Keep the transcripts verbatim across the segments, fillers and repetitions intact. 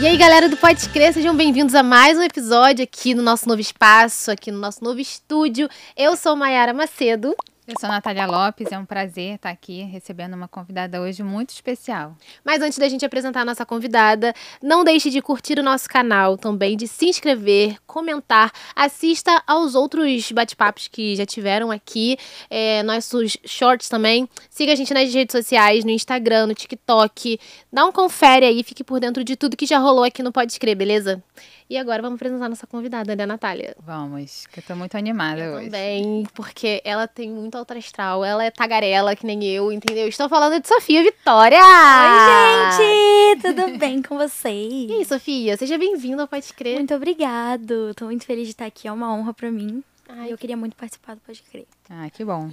E aí, galera do PodCrê, sejam bem-vindos a mais um episódio aqui no nosso novo espaço, aqui no nosso novo estúdio. Eu sou Maiara Macedo. Eu sou a Natália Lopes, é um prazer estar aqui recebendo uma convidada hoje muito especial. Mas antes da gente apresentar a nossa convidada, não deixe de curtir o nosso canal, também de se inscrever, comentar, assista aos outros bate-papos que já tiveram aqui, é, nossos shorts também. Siga a gente nas redes sociais, no Instagram, no TikTok. Dá um confere aí, fique por dentro de tudo que já rolou aqui no PodCrê, beleza? E agora vamos apresentar nossa convidada, né, Natália? Vamos, que eu tô muito animada eu hoje. Também, porque ela tem muito alto astral, ela é tagarela, que nem eu, entendeu? Estou falando de Sophia Vitória! Oi, gente! Tudo bem com vocês? E aí, Sophia, seja bem-vinda ao PodCrê. Muito obrigado, tô muito feliz de estar aqui, é uma honra pra mim. Ai, eu queria muito participar do PodCrê. Ah, que bom.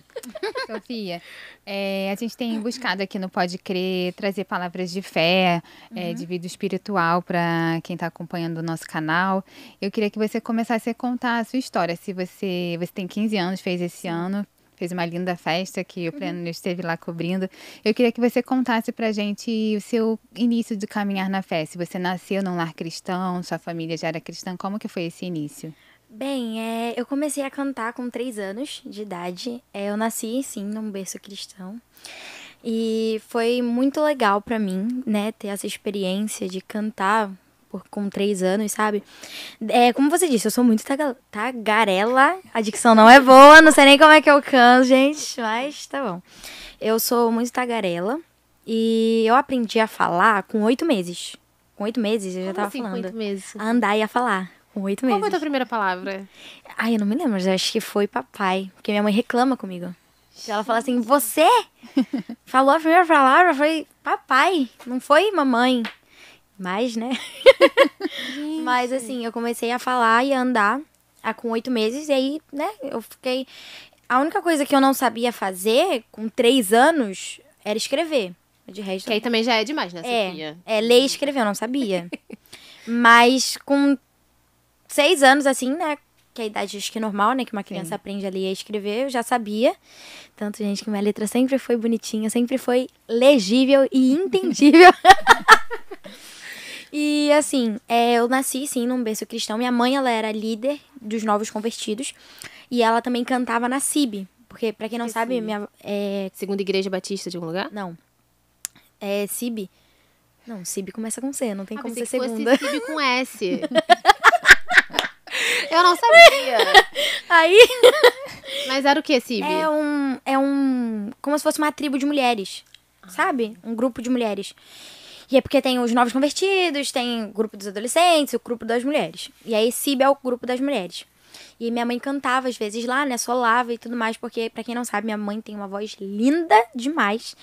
Sophia, é, a gente tem buscado aqui no PodCrê trazer palavras de fé, uhum. é, de vida espiritual para quem está acompanhando o nosso canal. Eu queria que você começasse a contar a sua história. Se você, você tem quinze anos, fez esse ano, fez uma linda festa que o Pleno uhum. esteve lá cobrindo. Eu queria que você contasse pra gente o seu início de caminhar na fé. Se você nasceu num lar cristão, sua família já era cristã, como que foi esse início? Bem, é, eu comecei a cantar com três anos de idade. É, eu nasci, sim, num berço cristão. E foi muito legal pra mim, né, ter essa experiência de cantar por, com três anos, sabe? É, como você disse, eu sou muito tagarela. A dicção não é boa, não sei nem como é que eu canto, gente, mas tá bom. Eu sou muito tagarela e eu aprendi a falar com oito meses. Com oito meses eu já como tava assim, falando. Com oito meses? A andar e a falar. Oito meses. Qual foi a tua primeira palavra? Ai, eu não me lembro, mas acho que foi papai. Porque minha mãe reclama comigo. Ela fala assim, você falou a primeira palavra, foi papai, não foi mamãe. Mas, né? Mas assim, eu comecei a falar e a andar com oito meses. E aí, né, eu fiquei... A única coisa que eu não sabia fazer com três anos era escrever. De resto... Que aí também já é demais, né, Sophia? É, é, ler e escrever, eu não sabia. Mas com... Seis anos, assim, né? Que é a idade acho que é normal, né? Que uma criança Sim. aprende a ler e a escrever. Eu já sabia. Tanto, gente, que minha letra sempre foi bonitinha. Sempre foi legível e entendível. E, assim, é, eu nasci, sim, num berço cristão. Minha mãe, ela era líder dos novos convertidos. E ela também cantava na C I B. Porque, pra quem não é sabe, C I B. Minha... É... Segunda Igreja Batista de algum lugar? Não. É C I B. Não, C I B começa com C. Não tem ah, como ser segunda. C I B com S. Eu não sabia. Aí... Mas era o que, Cib? É um... É um... Como se fosse uma tribo de mulheres. Ah. Sabe? Um grupo de mulheres. E é porque tem os novos convertidos, tem o grupo dos adolescentes, o grupo das mulheres. E aí, Cib é o grupo das mulheres. E minha mãe cantava, às vezes, lá, né? Solava e tudo mais. Porque, pra quem não sabe, minha mãe tem uma voz linda demais.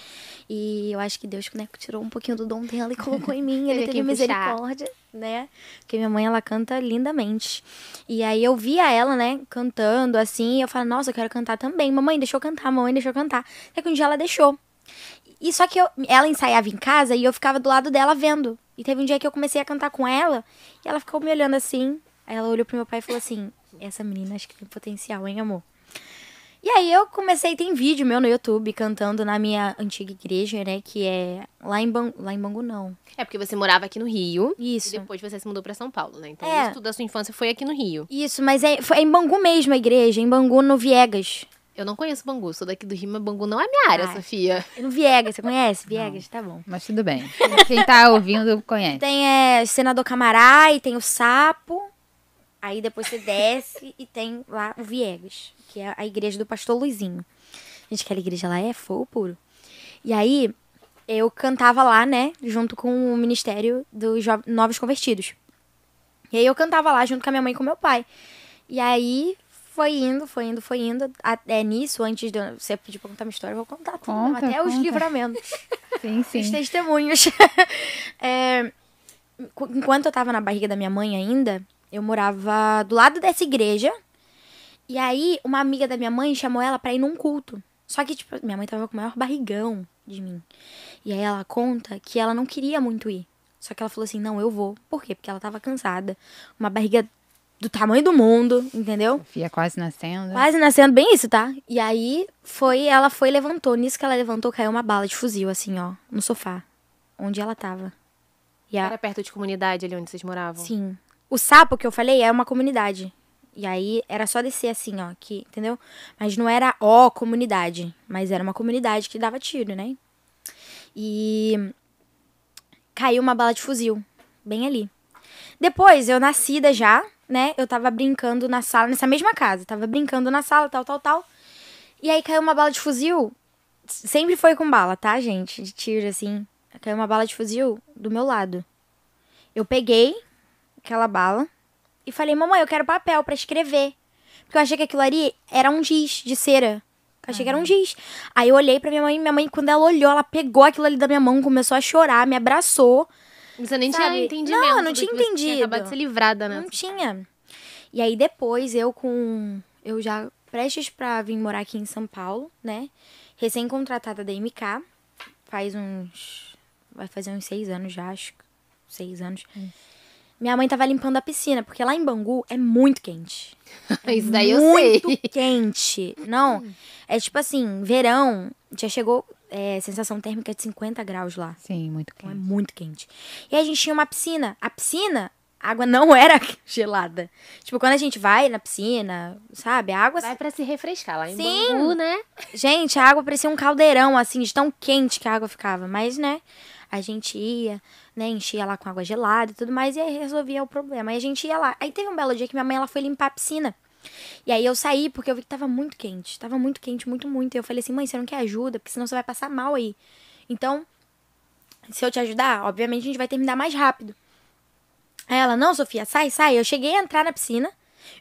E eu acho que Deus, né, tirou um pouquinho do dom dela e colocou em mim. Ele teve misericórdia, né? Porque minha mãe, ela canta lindamente. E aí eu via ela, né? Cantando, assim. E eu falava, nossa, eu quero cantar também. Mamãe, deixa eu cantar. Mamãe, deixa eu cantar. Até que um dia ela deixou. E só que eu, ela ensaiava em casa e eu ficava do lado dela vendo. E teve um dia que eu comecei a cantar com ela. E ela ficou me olhando assim. Aí ela olhou pro meu pai e falou assim... Essa menina acho que tem potencial, hein, amor? E aí eu comecei, tem vídeo meu no YouTube cantando na minha antiga igreja, né? Que é lá em Bangu, lá em Bangu não. É porque você morava aqui no Rio. Isso. E depois você se mudou pra São Paulo, né? Então é. Isso tudo da sua infância foi aqui no Rio. Isso, mas é, foi em Bangu mesmo a igreja, em Bangu no Viegas. Eu não conheço Bangu, sou daqui do Rio, mas Bangu não é minha área, ah, Sophia. No Viegas, você conhece? Viegas, não, tá bom. Mas tudo bem, quem tá ouvindo conhece. Tem é, Senador Camará e tem o Sapo. Aí depois você desce e tem lá o Viegas, que é a igreja do pastor Luizinho. Gente, aquela igreja lá é fogo puro. E aí eu cantava lá, né, junto com o ministério dos novos convertidos. E aí eu cantava lá junto com a minha mãe e com meu pai. E aí foi indo, foi indo, foi indo. Até nisso, antes de eu... Você pedir pra contar uma história, eu vou contar tudo. Conta, até conta. Os livramentos. Sim, sim. Os testemunhos. É, enquanto eu tava na barriga da minha mãe ainda... Eu morava do lado dessa igreja. E aí, uma amiga da minha mãe chamou ela pra ir num culto. Só que, tipo, minha mãe tava com o maior barrigão de mim. E aí, ela conta que ela não queria muito ir. Só que ela falou assim, não, eu vou. Por quê? Porque ela tava cansada. Uma barriga do tamanho do mundo, entendeu? Sophia quase nascendo. Quase nascendo, bem isso, tá? E aí, foi, ela foi e levantou. Nisso que ela levantou, caiu uma bala de fuzil, assim, ó. No sofá. Onde ela tava. E a... Era perto de comunidade ali onde vocês moravam? Sim. O Sapo que eu falei é uma comunidade. E aí era só descer assim, ó, que, entendeu? Mas não era ó comunidade, mas era uma comunidade que dava tiro, né? E caiu uma bala de fuzil, bem ali. Depois, eu nascida já, né? Eu tava brincando na sala, nessa mesma casa. Tava brincando na sala, tal, tal, tal. E aí caiu uma bala de fuzil. Sempre foi com bala, tá, gente? De tiro, assim. Caiu uma bala de fuzil do meu lado. Eu peguei aquela bala e falei, mamãe, eu quero papel pra escrever. Porque eu achei que aquilo ali era um giz de cera. Eu achei uhum. que era um giz. Aí eu olhei pra minha mãe, minha mãe, quando ela olhou, ela pegou aquilo ali da minha mão, começou a chorar, me abraçou. Você nem sabe? Tinha entendimento. Não, não tinha entendido. Você tinha acabado de ser livrada, né? Não tinha. E aí depois eu com... Eu já prestes pra vir morar aqui em São Paulo, né? Recém-contratada da M K. Faz uns... Vai fazer uns seis anos já, acho. Seis anos. Hum. Minha mãe tava limpando a piscina, porque lá em Bangu é muito quente. É Isso daí eu sei. Muito quente. Não, é tipo assim, verão, já chegou... É, sensação térmica de cinquenta graus lá. Sim, muito quente. É muito quente. E a gente tinha uma piscina. A piscina, a água não era gelada. Tipo, quando a gente vai na piscina, sabe? A água... Vai pra se refrescar lá em Sim. Bangu, né? Gente, a água parecia um caldeirão, assim, de tão quente que a água ficava. Mas, né? A gente ia, né? Enchia lá com água gelada e tudo mais. E aí resolvia o problema. Aí a gente ia lá. Aí teve um belo dia que minha mãe ela foi limpar a piscina. E aí eu saí porque eu vi que tava muito quente. Tava muito quente, muito, muito. E eu falei assim, mãe, você não quer ajuda? Porque senão você vai passar mal aí. Então, se eu te ajudar, obviamente a gente vai terminar mais rápido. Aí ela, não, Sofia, sai, sai. Eu cheguei a entrar na piscina.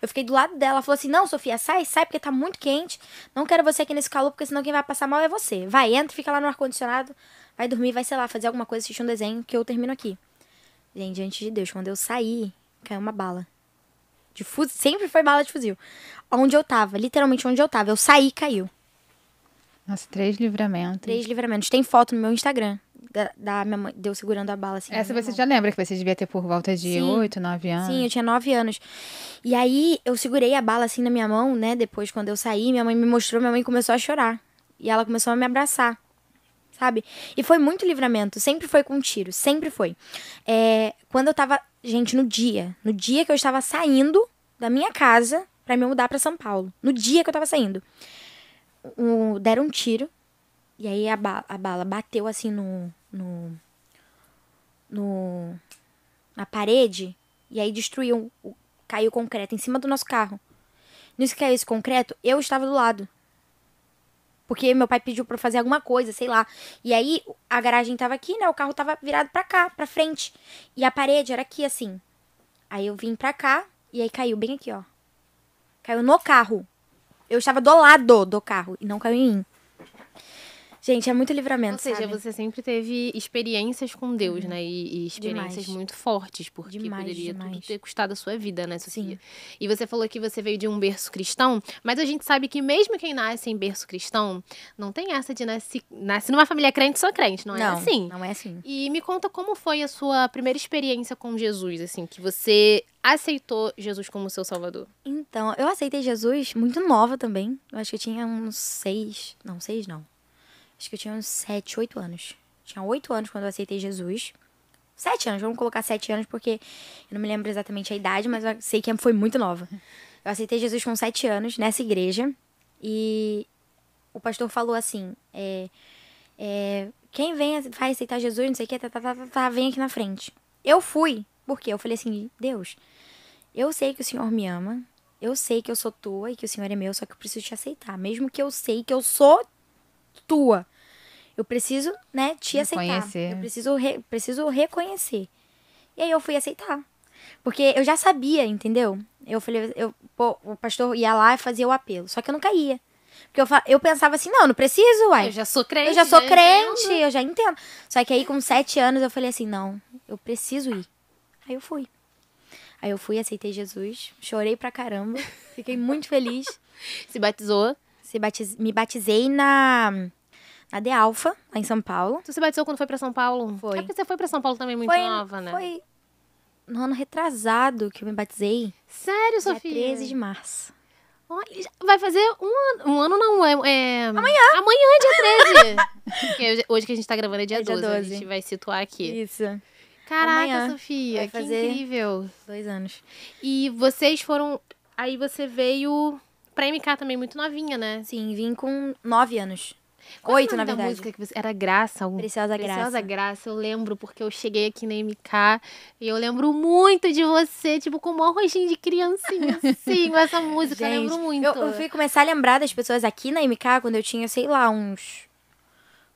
Eu fiquei do lado dela. Ela falou assim, não, Sofia, sai, sai, porque tá muito quente. Não quero você aqui nesse calor, porque senão quem vai passar mal é você. Vai, entra, fica lá no ar-condicionado. Vai dormir, vai, sei lá, fazer alguma coisa, assistir um desenho, que eu termino aqui. Gente, antes de Deus, quando eu saí, caiu uma bala. De fuzil, sempre foi bala de fuzil. Onde eu tava, literalmente onde eu tava. Eu saí e caiu. Nossa, três livramentos. Três livramentos. Tem foto no meu Instagram da, da minha mãe, deu segurando a bala assim. Essa você já lembra que você devia ter por volta de Sim. oito, nove anos? Sim, eu tinha nove anos. E aí eu segurei a bala assim na minha mão, né? Depois, quando eu saí, minha mãe me mostrou, minha mãe começou a chorar. E ela começou a me abraçar. Sabe? E foi muito livramento. Sempre foi com tiro. Sempre foi. É, quando eu tava... Gente, no dia. No dia que eu estava saindo da minha casa pra me mudar pra São Paulo. No dia que eu tava saindo. Um, deram um tiro. E aí a, ba a bala bateu assim no, no... No... Na parede. E aí destruiu... O, caiu concreto em cima do nosso carro. Nisso que caiu esse concreto, eu estava do lado. Porque meu pai pediu pra eu fazer alguma coisa, sei lá. E aí, a garagem tava aqui, né? O carro tava virado pra cá, pra frente. E a parede era aqui, assim. Aí eu vim pra cá, e aí caiu bem aqui, ó. Caiu no carro. Eu estava do lado do carro, e não caiu em mim. Gente, é muito livramento, Ou seja, sabe? Você sempre teve experiências com Deus, né? E, e experiências demais. muito fortes, porque demais, poderia demais. tudo ter custado a sua vida, né, Sofia? Sim. E você falou que você veio de um berço cristão, mas a gente sabe que mesmo quem nasce em berço cristão, não tem essa de nasce, nasce numa família crente, só crente, não é não, assim? Não, não é assim. E me conta como foi a sua primeira experiência com Jesus, assim, que você... aceitou Jesus como seu salvador? Então, eu aceitei Jesus muito nova também. Eu acho que eu tinha uns seis... Não, seis não. Acho que eu tinha uns sete, oito anos. Tinha oito anos quando eu aceitei Jesus. Sete anos, vamos colocar sete anos, porque eu não me lembro exatamente a idade, mas eu sei que foi muito nova. Eu aceitei Jesus com sete anos, nessa igreja. E o pastor falou assim, é, é, quem vem, vai aceitar Jesus, não sei o que, tá, tá, tá, tá, vem aqui na frente. Eu fui, porque eu falei assim, Deus, eu sei que o Senhor me ama, eu sei que eu sou tua e que o Senhor é meu, só que eu preciso te aceitar. Mesmo que eu sei que eu sou tua, eu preciso, né, te reconhecer. aceitar. Eu preciso, re, preciso reconhecer. E aí eu fui aceitar. Porque eu já sabia, entendeu? Eu falei, eu, pô, o pastor ia lá e fazia o apelo. Só que eu não caía. Porque eu, eu pensava assim, não, não preciso, uai. Eu já sou crente. Eu já sou crente, entendo. eu já entendo. Só que aí com sete anos eu falei assim, não, eu preciso ir. Aí eu fui. Aí eu fui, aceitei Jesus. Chorei pra caramba. Fiquei muito feliz. Se batizou? Se batiz... Me batizei na... na A D Alfa, lá em São Paulo. Você se batizou quando foi pra São Paulo? Foi. É porque você foi pra São Paulo também muito foi, nova, né? Foi no ano retrasado que eu me batizei. Sério, Sofia? Dia treze de março. Olha, vai fazer um ano. Um ano não, é... é... Amanhã. Amanhã, dia treze. Hoje que a gente tá gravando é dia, é dia doze. doze. A gente vai situar aqui. Isso. Caraca, amanhã. Sofia, vai fazer que incrível. Dois anos. E vocês foram... Aí você veio pra M K também, muito novinha, né? Sim, vim com nove anos. Qual Oito, na verdade. Música que você... Era Graça. Um... Preciosa, Preciosa Graça. Preciosa Graça, eu lembro, porque eu cheguei aqui na M K e eu lembro muito de você, tipo, com o maior rostinho de criancinha, assim, com essa música, gente, eu lembro muito. Eu, eu fui começar a lembrar das pessoas aqui na M K quando eu tinha, sei lá, uns...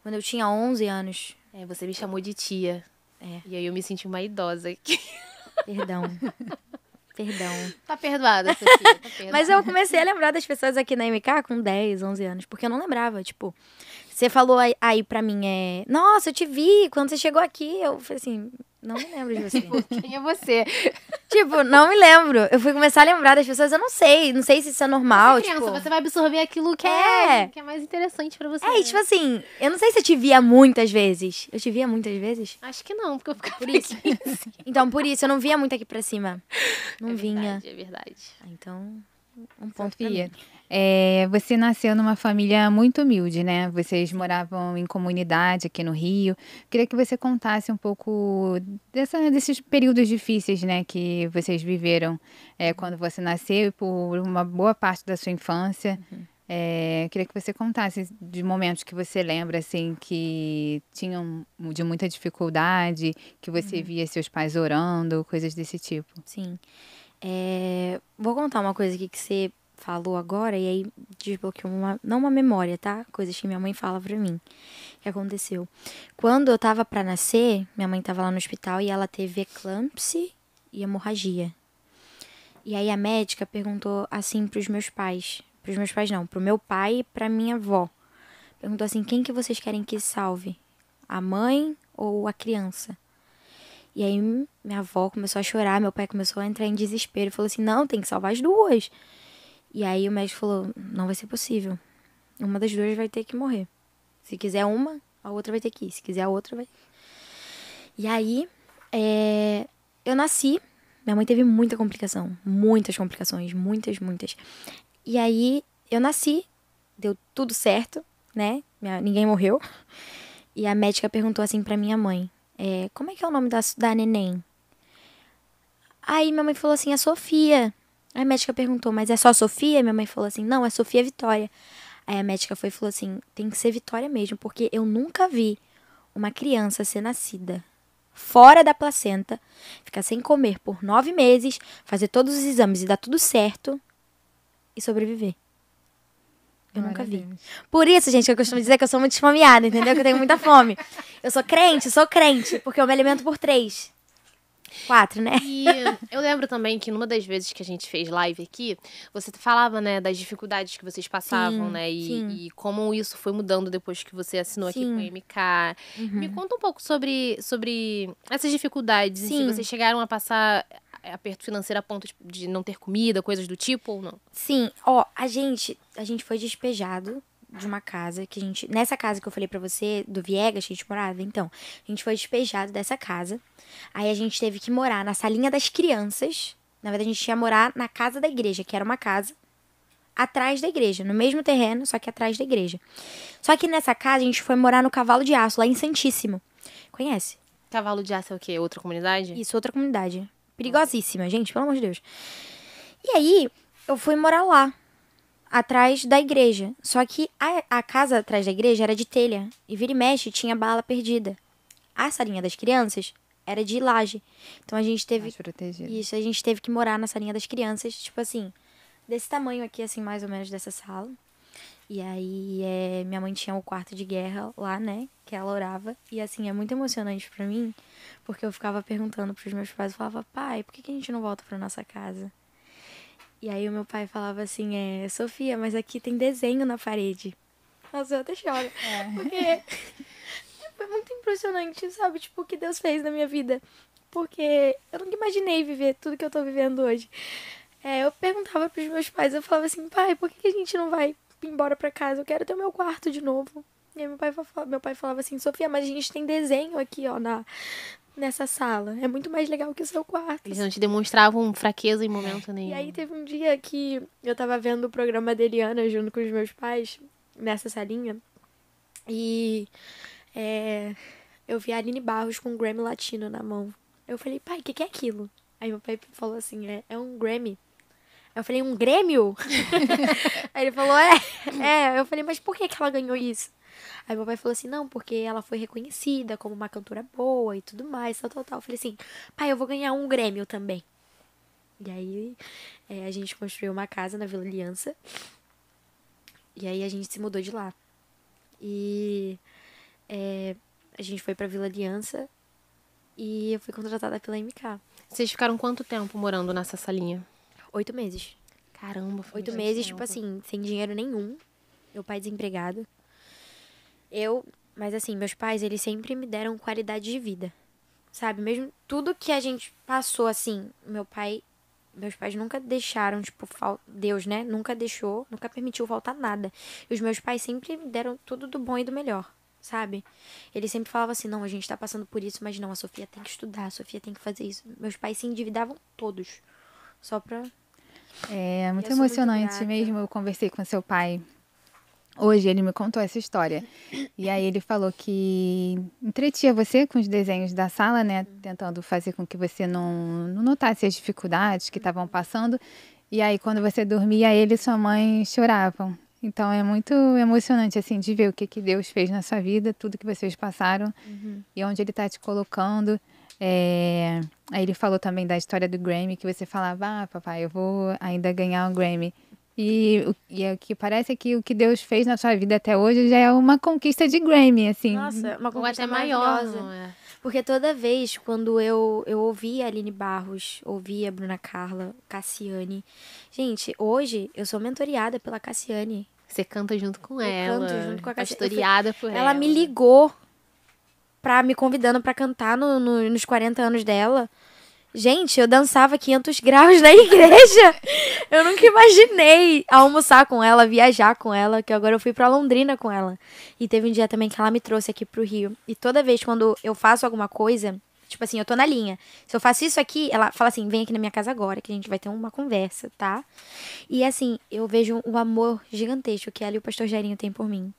Quando eu tinha onze anos. É, você me chamou de tia. É. E aí eu me senti uma idosa aqui. Perdão. Perdão. Tá perdoada, Sofia. Tá perdoada. Mas eu comecei a lembrar das pessoas aqui na M K com dez, onze anos. Porque eu não lembrava, tipo... Você falou aí, aí pra mim, é... Nossa, eu te vi quando você chegou aqui. Eu falei assim, não me lembro de você. Quem é você? Tipo, não me lembro. Eu fui começar a lembrar das pessoas, eu não sei. Não sei se isso é normal, você é criança, tipo... você vai absorver aquilo que é, é, que é mais interessante pra você. É, né? E tipo assim, eu não sei se eu te via muitas vezes. Eu te via muitas vezes? Acho que não, porque eu ficava por isso. Então, por isso, eu não vinha muito aqui pra cima. Não é vinha. Verdade, é verdade. Então... Um ponto, Sofia, é, você nasceu numa família muito humilde, né? Vocês moravam em comunidade aqui no Rio. Queria que você contasse um pouco dessa, desses períodos difíceis, né? Que vocês viveram é, quando você nasceu e por uma boa parte da sua infância. Uhum. É, queria que você contasse de momentos que você lembra, assim, que tinham de muita dificuldade, que você uhum. via seus pais orando, coisas desse tipo. Sim. É, vou contar uma coisa aqui que você falou agora e aí desbloqueou uma, não uma memória, tá? Coisas que minha mãe fala pra mim que aconteceu. Quando eu tava pra nascer, minha mãe tava lá no hospital e ela teve eclâmpsia e hemorragia. E aí a médica perguntou assim pros meus pais, pros meus pais não, pro meu pai e pra minha avó. Perguntou assim, quem que vocês querem que salve? A mãe ou a criança? E aí minha avó começou a chorar, meu pai começou a entrar em desespero. Falou assim, não, tem que salvar as duas. E aí o médico falou, não vai ser possível. Uma das duas vai ter que morrer. Se quiser uma, a outra vai ter que ir. Se quiser a outra, vai... E aí, é... eu nasci. Minha mãe teve muita complicação. Muitas complicações, muitas, muitas. E aí, eu nasci. Deu tudo certo, né? Ninguém morreu. E a médica perguntou assim pra minha mãe. É, como é que é o nome da, da neném? Aí minha mãe falou assim, é Sofia. Aí a médica perguntou, mas é só Sofia? Minha mãe falou assim, não, é Sophia Vitória. Aí a médica foi e falou assim, tem que ser Vitória mesmo, porque eu nunca vi uma criança ser nascida fora da placenta, ficar sem comer por nove meses, fazer todos os exames e dar tudo certo e sobreviver. Eu nunca vi. Por isso, gente, que eu costumo dizer que eu sou muito esfomeada, entendeu? Que eu tenho muita fome. Eu sou crente, eu sou crente, porque eu me alimento por três. Quatro, né? E eu lembro também que numa das vezes que a gente fez live aqui, você falava, né, das dificuldades que vocês passavam, sim, né? E, e como isso foi mudando depois que você assinou sim. aqui com a M K. Uhum. Me conta um pouco sobre, sobre essas dificuldades. Sim. Se vocês chegaram a passar... aperto financeiro a ponto de não ter comida, coisas do tipo ou não? Sim, ó, a gente, a gente foi despejado de uma casa que a gente... Nessa casa que eu falei pra você, do Viegas, que a gente morava, então, a gente foi despejado dessa casa. Aí a gente teve que morar na salinha das crianças. Na verdade, a gente ia morar na casa da igreja, que era uma casa atrás da igreja, no mesmo terreno, só que atrás da igreja. Só que nessa casa, a gente foi morar no Cavalo de Aço, lá em Santíssimo. Conhece? Cavalo de Aço é o quê? Outra comunidade? Isso, outra comunidade. Perigosíssima, gente, pelo amor de Deus. E aí, eu fui morar lá, atrás da igreja. Só que a, a casa atrás da igreja era de telha. E vira e mexe, tinha bala perdida. A salinha das crianças era de laje. Então a gente teve... Mais protegida. Isso, a gente teve que morar na salinha das crianças, tipo assim, desse tamanho aqui, assim, mais ou menos dessa sala. E aí, é, minha mãe tinha um quarto de guerra lá, né, que ela orava. E assim, é muito emocionante pra mim, porque eu ficava perguntando pros meus pais, eu falava, pai, por que, que a gente não volta pra nossa casa? E aí o meu pai falava assim, é, Sofia, mas aqui tem desenho na parede. Nossa, eu até choro, é. Porque foi muito impressionante, sabe, tipo, o que Deus fez na minha vida. Porque eu nunca imaginei viver tudo que eu tô vivendo hoje. É, eu perguntava pros meus pais, eu falava assim, pai, por que, que a gente não vai embora pra casa, eu quero ter o meu quarto de novo. E aí meu pai, meu pai falava assim, Sofia, mas a gente tem desenho aqui, ó, na, nessa sala. É muito mais legal que o seu quarto. Eles não te demonstravam fraqueza em momento nenhum. E aí teve um dia que eu tava vendo o programa da Eliana junto com os meus pais, nessa salinha. E é, eu vi a Aline Barros com um Grammy Latino na mão. Eu falei, pai, o que, que é aquilo? Aí meu pai falou assim, é, é um Grammy. Aí eu falei, um Grêmio? Aí ele falou, é, é. Eu falei, mas por que, que ela ganhou isso? Aí meu pai falou assim, não, porque ela foi reconhecida como uma cantora boa e tudo mais, tal, tal, tal. Eu falei assim, pai, eu vou ganhar um Grêmio também. E aí é, a gente construiu uma casa na Vila Aliança. E aí a gente se mudou de lá. E é, a gente foi pra Vila Aliança e eu fui contratada pela M K. Vocês ficaram quanto tempo morando nessa salinha? Oito meses. Caramba. Foi Oito meses, tipo assim, sem dinheiro nenhum. Meu pai desempregado. Eu, mas assim, meus pais, eles sempre me deram qualidade de vida, sabe? Mesmo tudo que a gente passou, assim, meu pai, meus pais nunca deixaram, tipo, fal... Deus, né? Nunca deixou, nunca permitiu faltar nada. E os meus pais sempre me deram tudo do bom e do melhor, sabe? Eles sempre falavam assim, não, a gente tá passando por isso, mas não, a Sophia tem que estudar, a Sophia tem que fazer isso. Meus pais se endividavam todos, só pra... É, muito emocionante mesmo, eu conversei com seu pai... Hoje ele me contou essa história. E aí ele falou que entretinha você com os desenhos da sala, né? Tentando fazer com que você não, não notasse as dificuldades que estavam passando. E aí quando você dormia, ele e sua mãe choravam. Então é muito emocionante, assim, de ver o que, que Deus fez na sua vida, tudo que vocês passaram, uhum. E onde ele está te colocando. É... Aí ele falou também da história do Grammy, que você falava, ah, papai, eu vou ainda ganhar um Grammy. E, e o que parece é que o que Deus fez na sua vida até hoje já é uma conquista de Grammy, assim. Nossa, uma conquista até maior, não é? Porque toda vez quando eu, eu ouvia a Aline Barros, ouvia a Bruna Carla, Cassiane... Gente, hoje eu sou mentoriada pela Cassiane. Você canta junto com eu ela. Eu canto junto com a Cassiane. Pastoreada por ela. Ela me ligou pra me convidando pra cantar no, no, nos quarenta anos dela. Gente, eu dançava quinhentos graus na igreja. Eu nunca imaginei almoçar com ela, viajar com ela, que agora eu fui pra Londrina com ela. E teve um dia também que ela me trouxe aqui pro Rio. E toda vez quando eu faço alguma coisa, tipo assim, eu tô na linha. Se eu faço isso aqui, ela fala assim, vem aqui na minha casa agora, que a gente vai ter uma conversa, tá? E assim, eu vejo o amor gigantesco que ela e o pastor Jairinho têm por mim.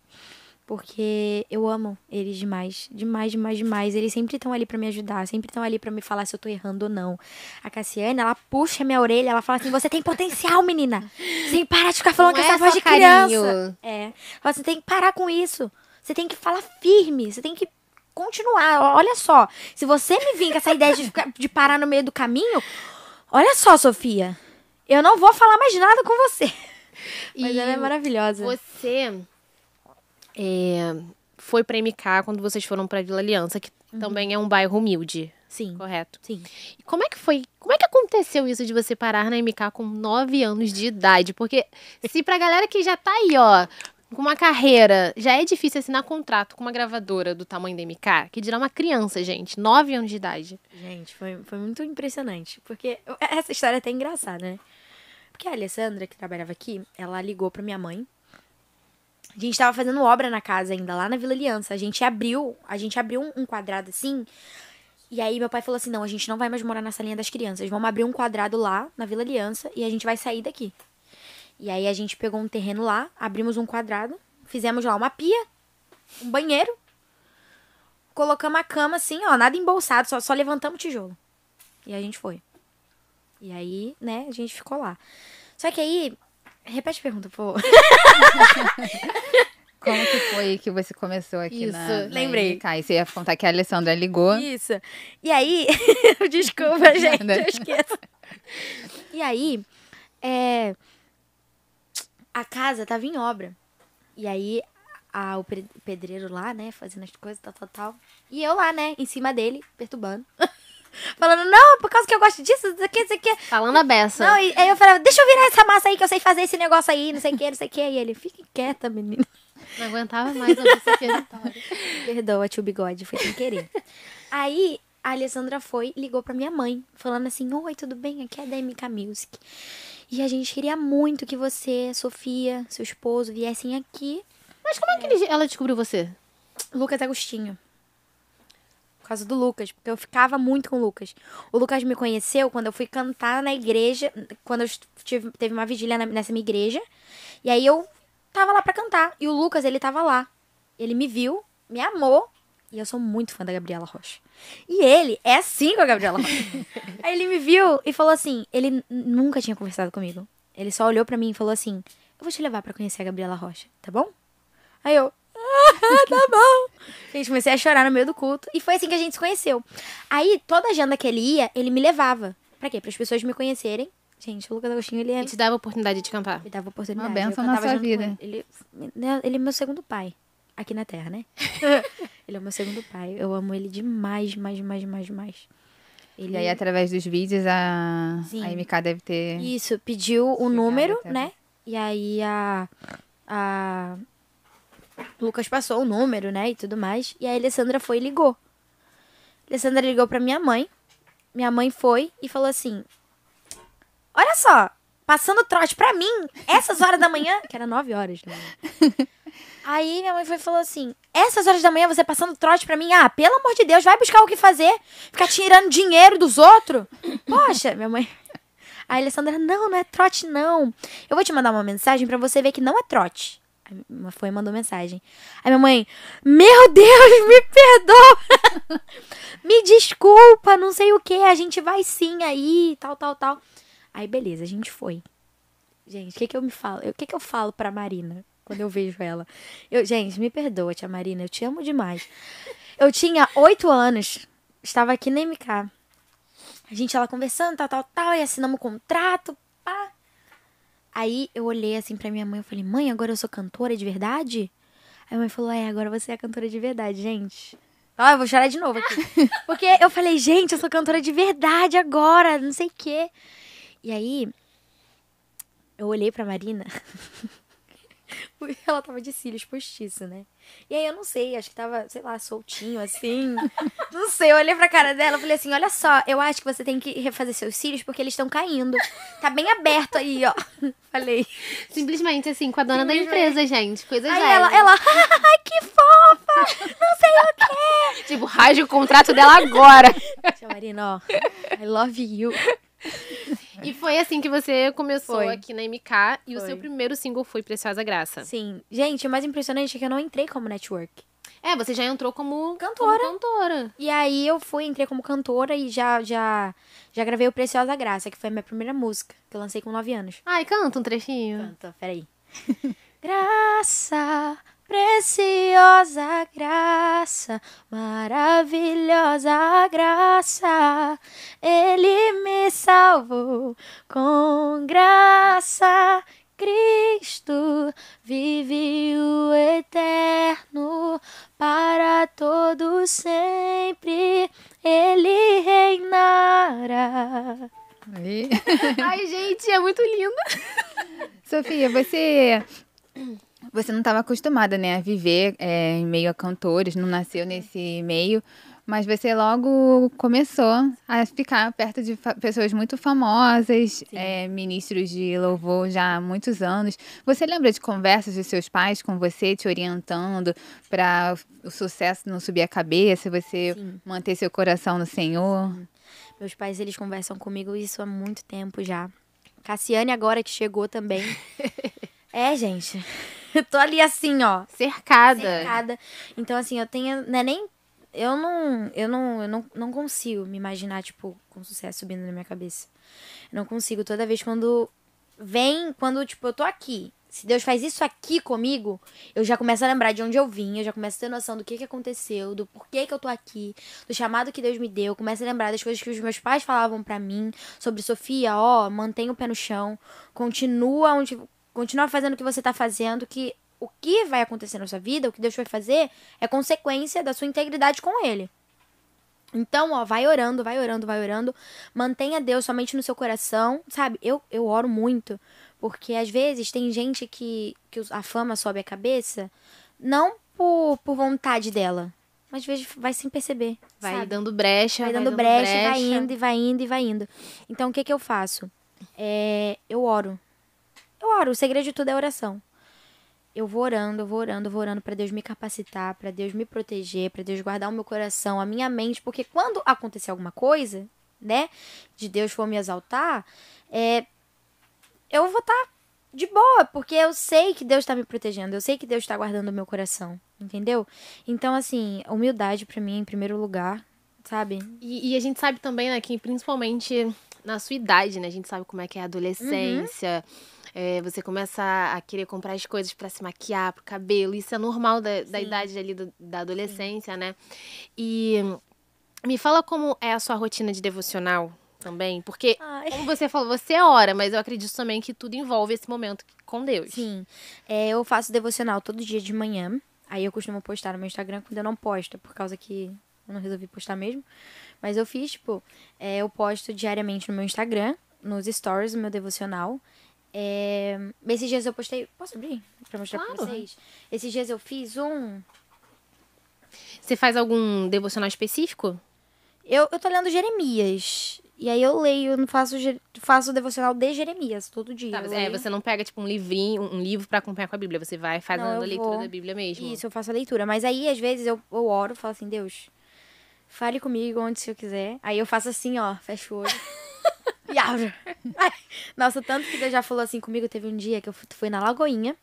Porque eu amo eles demais, demais, demais, demais. Eles sempre estão ali pra me ajudar, sempre estão ali pra me falar se eu tô errando ou não. A Cassiane, ela puxa minha orelha, ela fala assim, você tem potencial, menina. Você tem que parar de ficar falando com essa voz de criança. É, você tem que parar com isso. Você tem que falar firme, você tem que continuar. Olha só, se você me vir com essa ideia de, ficar, de parar no meio do caminho, olha só, Sophia, eu não vou falar mais nada com você. Mas e ela é maravilhosa. Você... É, foi pra M K quando vocês foram pra Vila Aliança, que uhum. também é um bairro humilde. Sim. Correto? Sim. E como é que foi? Como é que aconteceu isso de você parar na M K com nove anos de idade? Porque se pra galera que já tá aí, ó, com uma carreira, já é difícil assinar contrato com uma gravadora do tamanho da M K, que dirá uma criança, gente, nove anos de idade. Gente, foi, foi muito impressionante. Porque essa história é até engraçada, né? Porque a Alessandra, que trabalhava aqui, ela ligou pra minha mãe. A gente tava fazendo obra na casa ainda, lá na Vila Aliança. A gente abriu, a gente abriu um, um quadrado assim. E aí meu pai falou assim, não, a gente não vai mais morar na salinha das crianças. Vamos abrir um quadrado lá, na Vila Aliança, e a gente vai sair daqui. E aí a gente pegou um terreno lá, abrimos um quadrado, fizemos lá uma pia, um banheiro. Colocamos a cama assim, ó, nada embolsado, só, só levantamos o tijolo. E a gente foi. E aí, né, a gente ficou lá. Só que aí... Repete a pergunta, pô. Como que foi que você começou aqui Isso, na... Isso, lembrei. Aí você ia contar que a Alessandra ligou. Isso. E aí... Desculpa, gente, eu esqueço. E aí, é... a casa tava em obra. E aí, a, o pedreiro lá, né, fazendo as coisas, tal, tal, tal. E eu lá, né, em cima dele, perturbando. Falando, não, por causa que eu gosto disso, isso aqui, isso aqui. Falando a beça. Não, e aí eu falava, deixa eu virar essa massa aí que eu sei fazer esse negócio aí, não sei o que, não sei o que. E ele, fique quieta, menina. Não aguentava mais a Vitória. Perdoa, tio Bigode, foi sem querer. Aí a Alessandra foi e ligou pra minha mãe, falando assim, oi, tudo bem? Aqui é da M K Music. E a gente queria muito que você, Sophia, seu esposo, viessem aqui. Mas como é que ele, ela descobriu você? Lucas Agostinho. Por causa do Lucas, porque eu ficava muito com o Lucas. O Lucas me conheceu quando eu fui cantar na igreja, quando eu tive, teve uma vigília nessa minha igreja, e aí eu tava lá pra cantar, e o Lucas, ele tava lá. Ele me viu, me amou, E eu sou muito fã da Gabriela Rocha. E ele é assim com a Gabriela Rocha. Aí ele me viu e falou assim... Ele nunca tinha conversado comigo. Ele só olhou pra mim e falou assim... Eu vou te levar pra conhecer a Gabriela Rocha, tá bom? Aí eu... Ah, tá bom. Gente, comecei a chorar no meio do culto. E foi assim que a gente se conheceu. Aí, toda agenda que ele ia, ele me levava. Pra quê? Para as pessoas me conhecerem. Gente, o Lucas Agostinho, ele é... Ele te dava a oportunidade de acampar. Ele dava a oportunidade. Uma benção na sua vida. Ele, ele é meu segundo pai. Aqui na Terra, né? Ele é o meu segundo pai. Eu amo ele demais, demais, demais, demais, demais. Ele... E aí, através dos vídeos, a, a M K deve ter... Isso, pediu o número, né? E aí, a... a... Lucas passou o número, né, e tudo mais. E a Alessandra foi e ligou. A Alessandra ligou pra minha mãe. Minha mãe foi e falou assim... Olha só, passando trote pra mim, essas horas da manhã... Que era nove horas da manhã. Aí minha mãe foi e falou assim... Essas horas da manhã você passando trote pra mim? Ah, pelo amor de Deus, vai buscar o que fazer. Ficar tirando dinheiro dos outros? Poxa, minha mãe... A Alessandra, não, não é trote não. Eu vou te mandar uma mensagem pra você ver que não é trote. Foi e mandou mensagem. Aí minha mãe, meu Deus, me perdoa. Me desculpa, não sei o que. A gente vai sim aí, tal, tal, tal. Aí beleza, a gente foi. Gente, o que que eu me falo? O que que eu falo pra Marina quando eu vejo ela? Eu, gente, me perdoa, tia Marina, eu te amo demais. Eu tinha oito anos, estava aqui na M K. A gente ela conversando, tal, tal, tal, e assinamos um contrato, pá. Aí eu olhei assim pra minha mãe e falei, mãe, agora eu sou cantora de verdade? Aí a mãe falou, é, agora você é cantora de verdade, gente. Ó, eu vou chorar de novo aqui. Porque eu falei, gente, eu sou cantora de verdade agora, não sei o quê. E aí, eu olhei pra Marina, ela tava de cílios postiço, né? E aí eu não sei, acho que tava, sei lá, soltinho assim, não sei, eu olhei pra cara dela e falei assim, olha só, eu acho que você tem que refazer seus cílios porque eles estão caindo, tá bem aberto aí, ó, falei. Simplesmente assim, com a dona da empresa, gente, coisa aí já. Aí ela, ela, ai que fofa, não sei o quê. Tipo, rasga o contrato dela agora. Tia Marina, ó, I love you. E foi assim que você começou foi. Aqui na M K. E foi. O seu primeiro single foi Preciosa Graça. Sim. Gente, o mais impressionante é que eu não entrei como network. É, você já entrou como cantora. Como cantora. E aí eu fui, entrei como cantora e já, já, já gravei o Preciosa Graça, que foi a minha primeira música, que eu lancei com nove anos. Ai, canta um trechinho. Canta, peraí. Graça... Preciosa graça, maravilhosa graça, Ele me salvou com graça. Cristo vive o eterno para todo sempre, Ele reinará. Aí. Ai, gente, é muito linda. Sophia, você... Você não estava acostumada, né, a viver é, em meio a cantores, não nasceu nesse meio, mas você logo começou a ficar perto de pessoas muito famosas, é, ministros de louvor já há muitos anos. Você lembra de conversas de seus pais com você, te orientando para o sucesso não subir a cabeça, você Sim. manter seu coração no Senhor? Sim. Meus pais, eles conversam comigo isso há muito tempo já. Cassiane agora que chegou também. É, gente... Eu tô ali assim, ó. Cercada. Cercada. Então, assim, eu tenho... Não é nem... Eu não... Eu não, eu não, não consigo me imaginar, tipo, com sucesso subindo na minha cabeça. Eu não consigo. Toda vez quando vem... Quando, tipo, eu tô aqui. Se Deus faz isso aqui comigo, eu já começo a lembrar de onde eu vim. Eu já começo a ter noção do que que aconteceu, do porquê que eu tô aqui, do chamado que Deus me deu. Eu começo a lembrar das coisas que os meus pais falavam pra mim. Sobre Sophia, ó, mantenha o pé no chão. Continua onde... Continua fazendo o que você tá fazendo, que o que vai acontecer na sua vida, o que Deus vai fazer, é consequência da sua integridade com Ele. Então, ó, vai orando, vai orando, vai orando. Mantenha Deus somente no seu coração, sabe? Eu, eu oro muito, porque às vezes tem gente que, que a fama sobe a cabeça, não por, por vontade dela, mas às vezes vai sem perceber. Vai sabe? dando brecha, vai dando, vai dando brecha, brecha, vai indo, e vai indo, e vai indo. Então, o que que eu faço? É, eu oro. Eu oro, o segredo de tudo é oração. Eu vou orando, eu vou orando, eu vou orando pra Deus me capacitar, pra Deus me proteger, pra Deus guardar o meu coração, a minha mente, porque quando acontecer alguma coisa, né, de Deus for me exaltar, é, eu vou estar de boa, porque eu sei que Deus tá me protegendo, eu sei que Deus tá guardando o meu coração, entendeu? Então, assim, humildade pra mim, em primeiro lugar, sabe? E, e a gente sabe também, né, que principalmente na sua idade, né, a gente sabe como é que é a adolescência, uhum. é, você começa a querer comprar as coisas pra se maquiar, pro cabelo, isso é normal da, da idade ali, do, da adolescência, Sim. né? E me fala como é a sua rotina de devocional também, porque, Ai. como você falou, você ora, mas eu acredito também que tudo envolve esse momento com Deus. Sim, é, eu faço devocional todo dia de manhã, aí eu costumo postar no meu Instagram quando eu não posto, por causa que eu não resolvi postar mesmo, mas eu fiz, tipo, é, eu posto diariamente no meu Instagram, nos stories do meu devocional. É, esses dias eu postei, posso abrir pra mostrar claro. pra vocês? Esses dias eu fiz um... Você faz algum devocional específico? Eu, eu tô lendo Jeremias. E aí eu leio, eu não faço, faço o devocional de Jeremias todo dia. Tá, é, você não pega, tipo, um livrinho, um livro pra acompanhar com a Bíblia. Você vai fazendo não, a leitura vou... da Bíblia mesmo. Isso, eu faço a leitura. Mas aí, às vezes, eu, eu oro, falo assim, Deus, fale comigo onde se eu quiser. Aí eu faço assim, ó, fecho o olho. E abro. Nossa, tanto que Deus já falou assim comigo. Teve um dia que eu fui, fui na Lagoinha.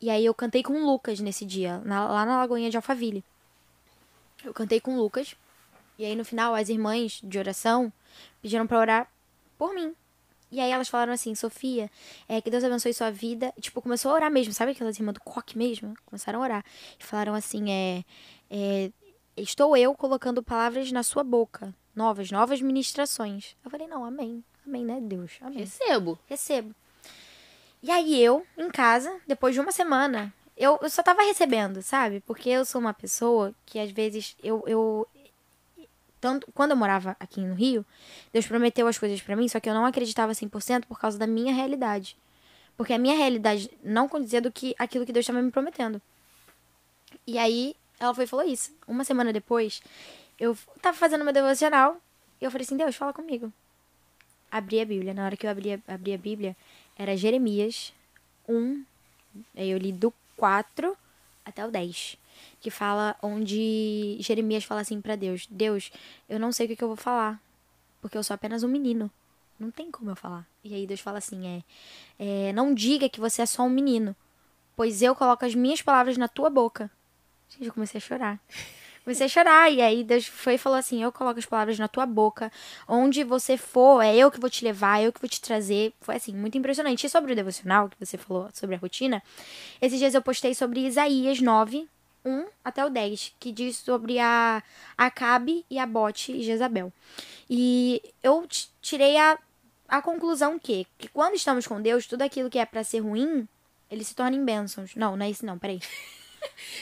E aí eu cantei com o Lucas nesse dia. Na, lá na Lagoinha de Alphaville. Eu cantei com o Lucas. E aí, no final, as irmãs de oração pediram pra orar por mim. E aí, elas falaram assim, Sofia, é, que Deus abençoe sua vida. E, tipo, começou a orar mesmo. Sabe aquelas irmãs do coque mesmo? Começaram a orar. E falaram assim, é, é... Estou eu colocando palavras na sua boca. Novas, novas ministrações. Eu falei, não, amém. Amém, né, Deus? Amém. Recebo. Recebo. E aí, eu, em casa, depois de uma semana, eu, eu só tava recebendo, sabe? Porque eu sou uma pessoa que, às vezes, eu... eu Tanto, quando eu morava aqui no Rio, Deus prometeu as coisas pra mim, só que eu não acreditava cem por cento por causa da minha realidade. Porque a minha realidade não condizia do que aquilo que Deus estava me prometendo. E aí, ela foi e falou isso. Uma semana depois, eu tava fazendo meu devocional, e eu falei assim, Deus, fala comigo. Abri a Bíblia. Na hora que eu abri, abri a Bíblia, era Jeremias um, aí eu li do quatro até o dez. Que fala onde Jeremias fala assim pra Deus, Deus, eu não sei o que, que eu vou falar, porque eu sou apenas um menino, não tem como eu falar. E aí Deus fala assim, é, é não diga que você é só um menino, pois eu coloco as minhas palavras na tua boca. Gente, eu comecei a chorar. Comecei a chorar, e aí Deus foi e falou assim, eu coloco as palavras na tua boca, onde você for, é eu que vou te levar, eu que vou te trazer. Foi assim, muito impressionante. E sobre o devocional, que você falou sobre a rotina, esses dias eu postei sobre Isaías nove, um até o dez, que diz sobre a Acabe e a Bote e Jezabel. E eu tirei a, a conclusão que, que quando estamos com Deus, tudo aquilo que é pra ser ruim, ele se torna em bênçãos. Não, não é isso não, peraí.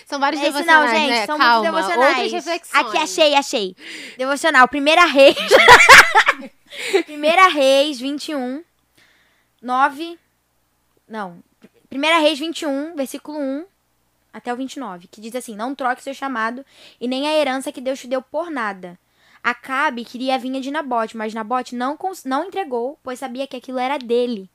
São vários é isso, devocionais, não, gente, né? São Calma, muitos devocionais. Reflexões. Aqui, achei, achei. Devocional, Primeira Reis. Primeira Reis, vinte e um. nove. Não. Primeira Reis, vinte e um, versículo um. Até o vinte e nove, que diz assim, não troque seu chamado e nem a herança que Deus te deu por nada. Acabe queria a vinha de Nabote, mas Nabote não, não entregou, pois sabia que aquilo era dele.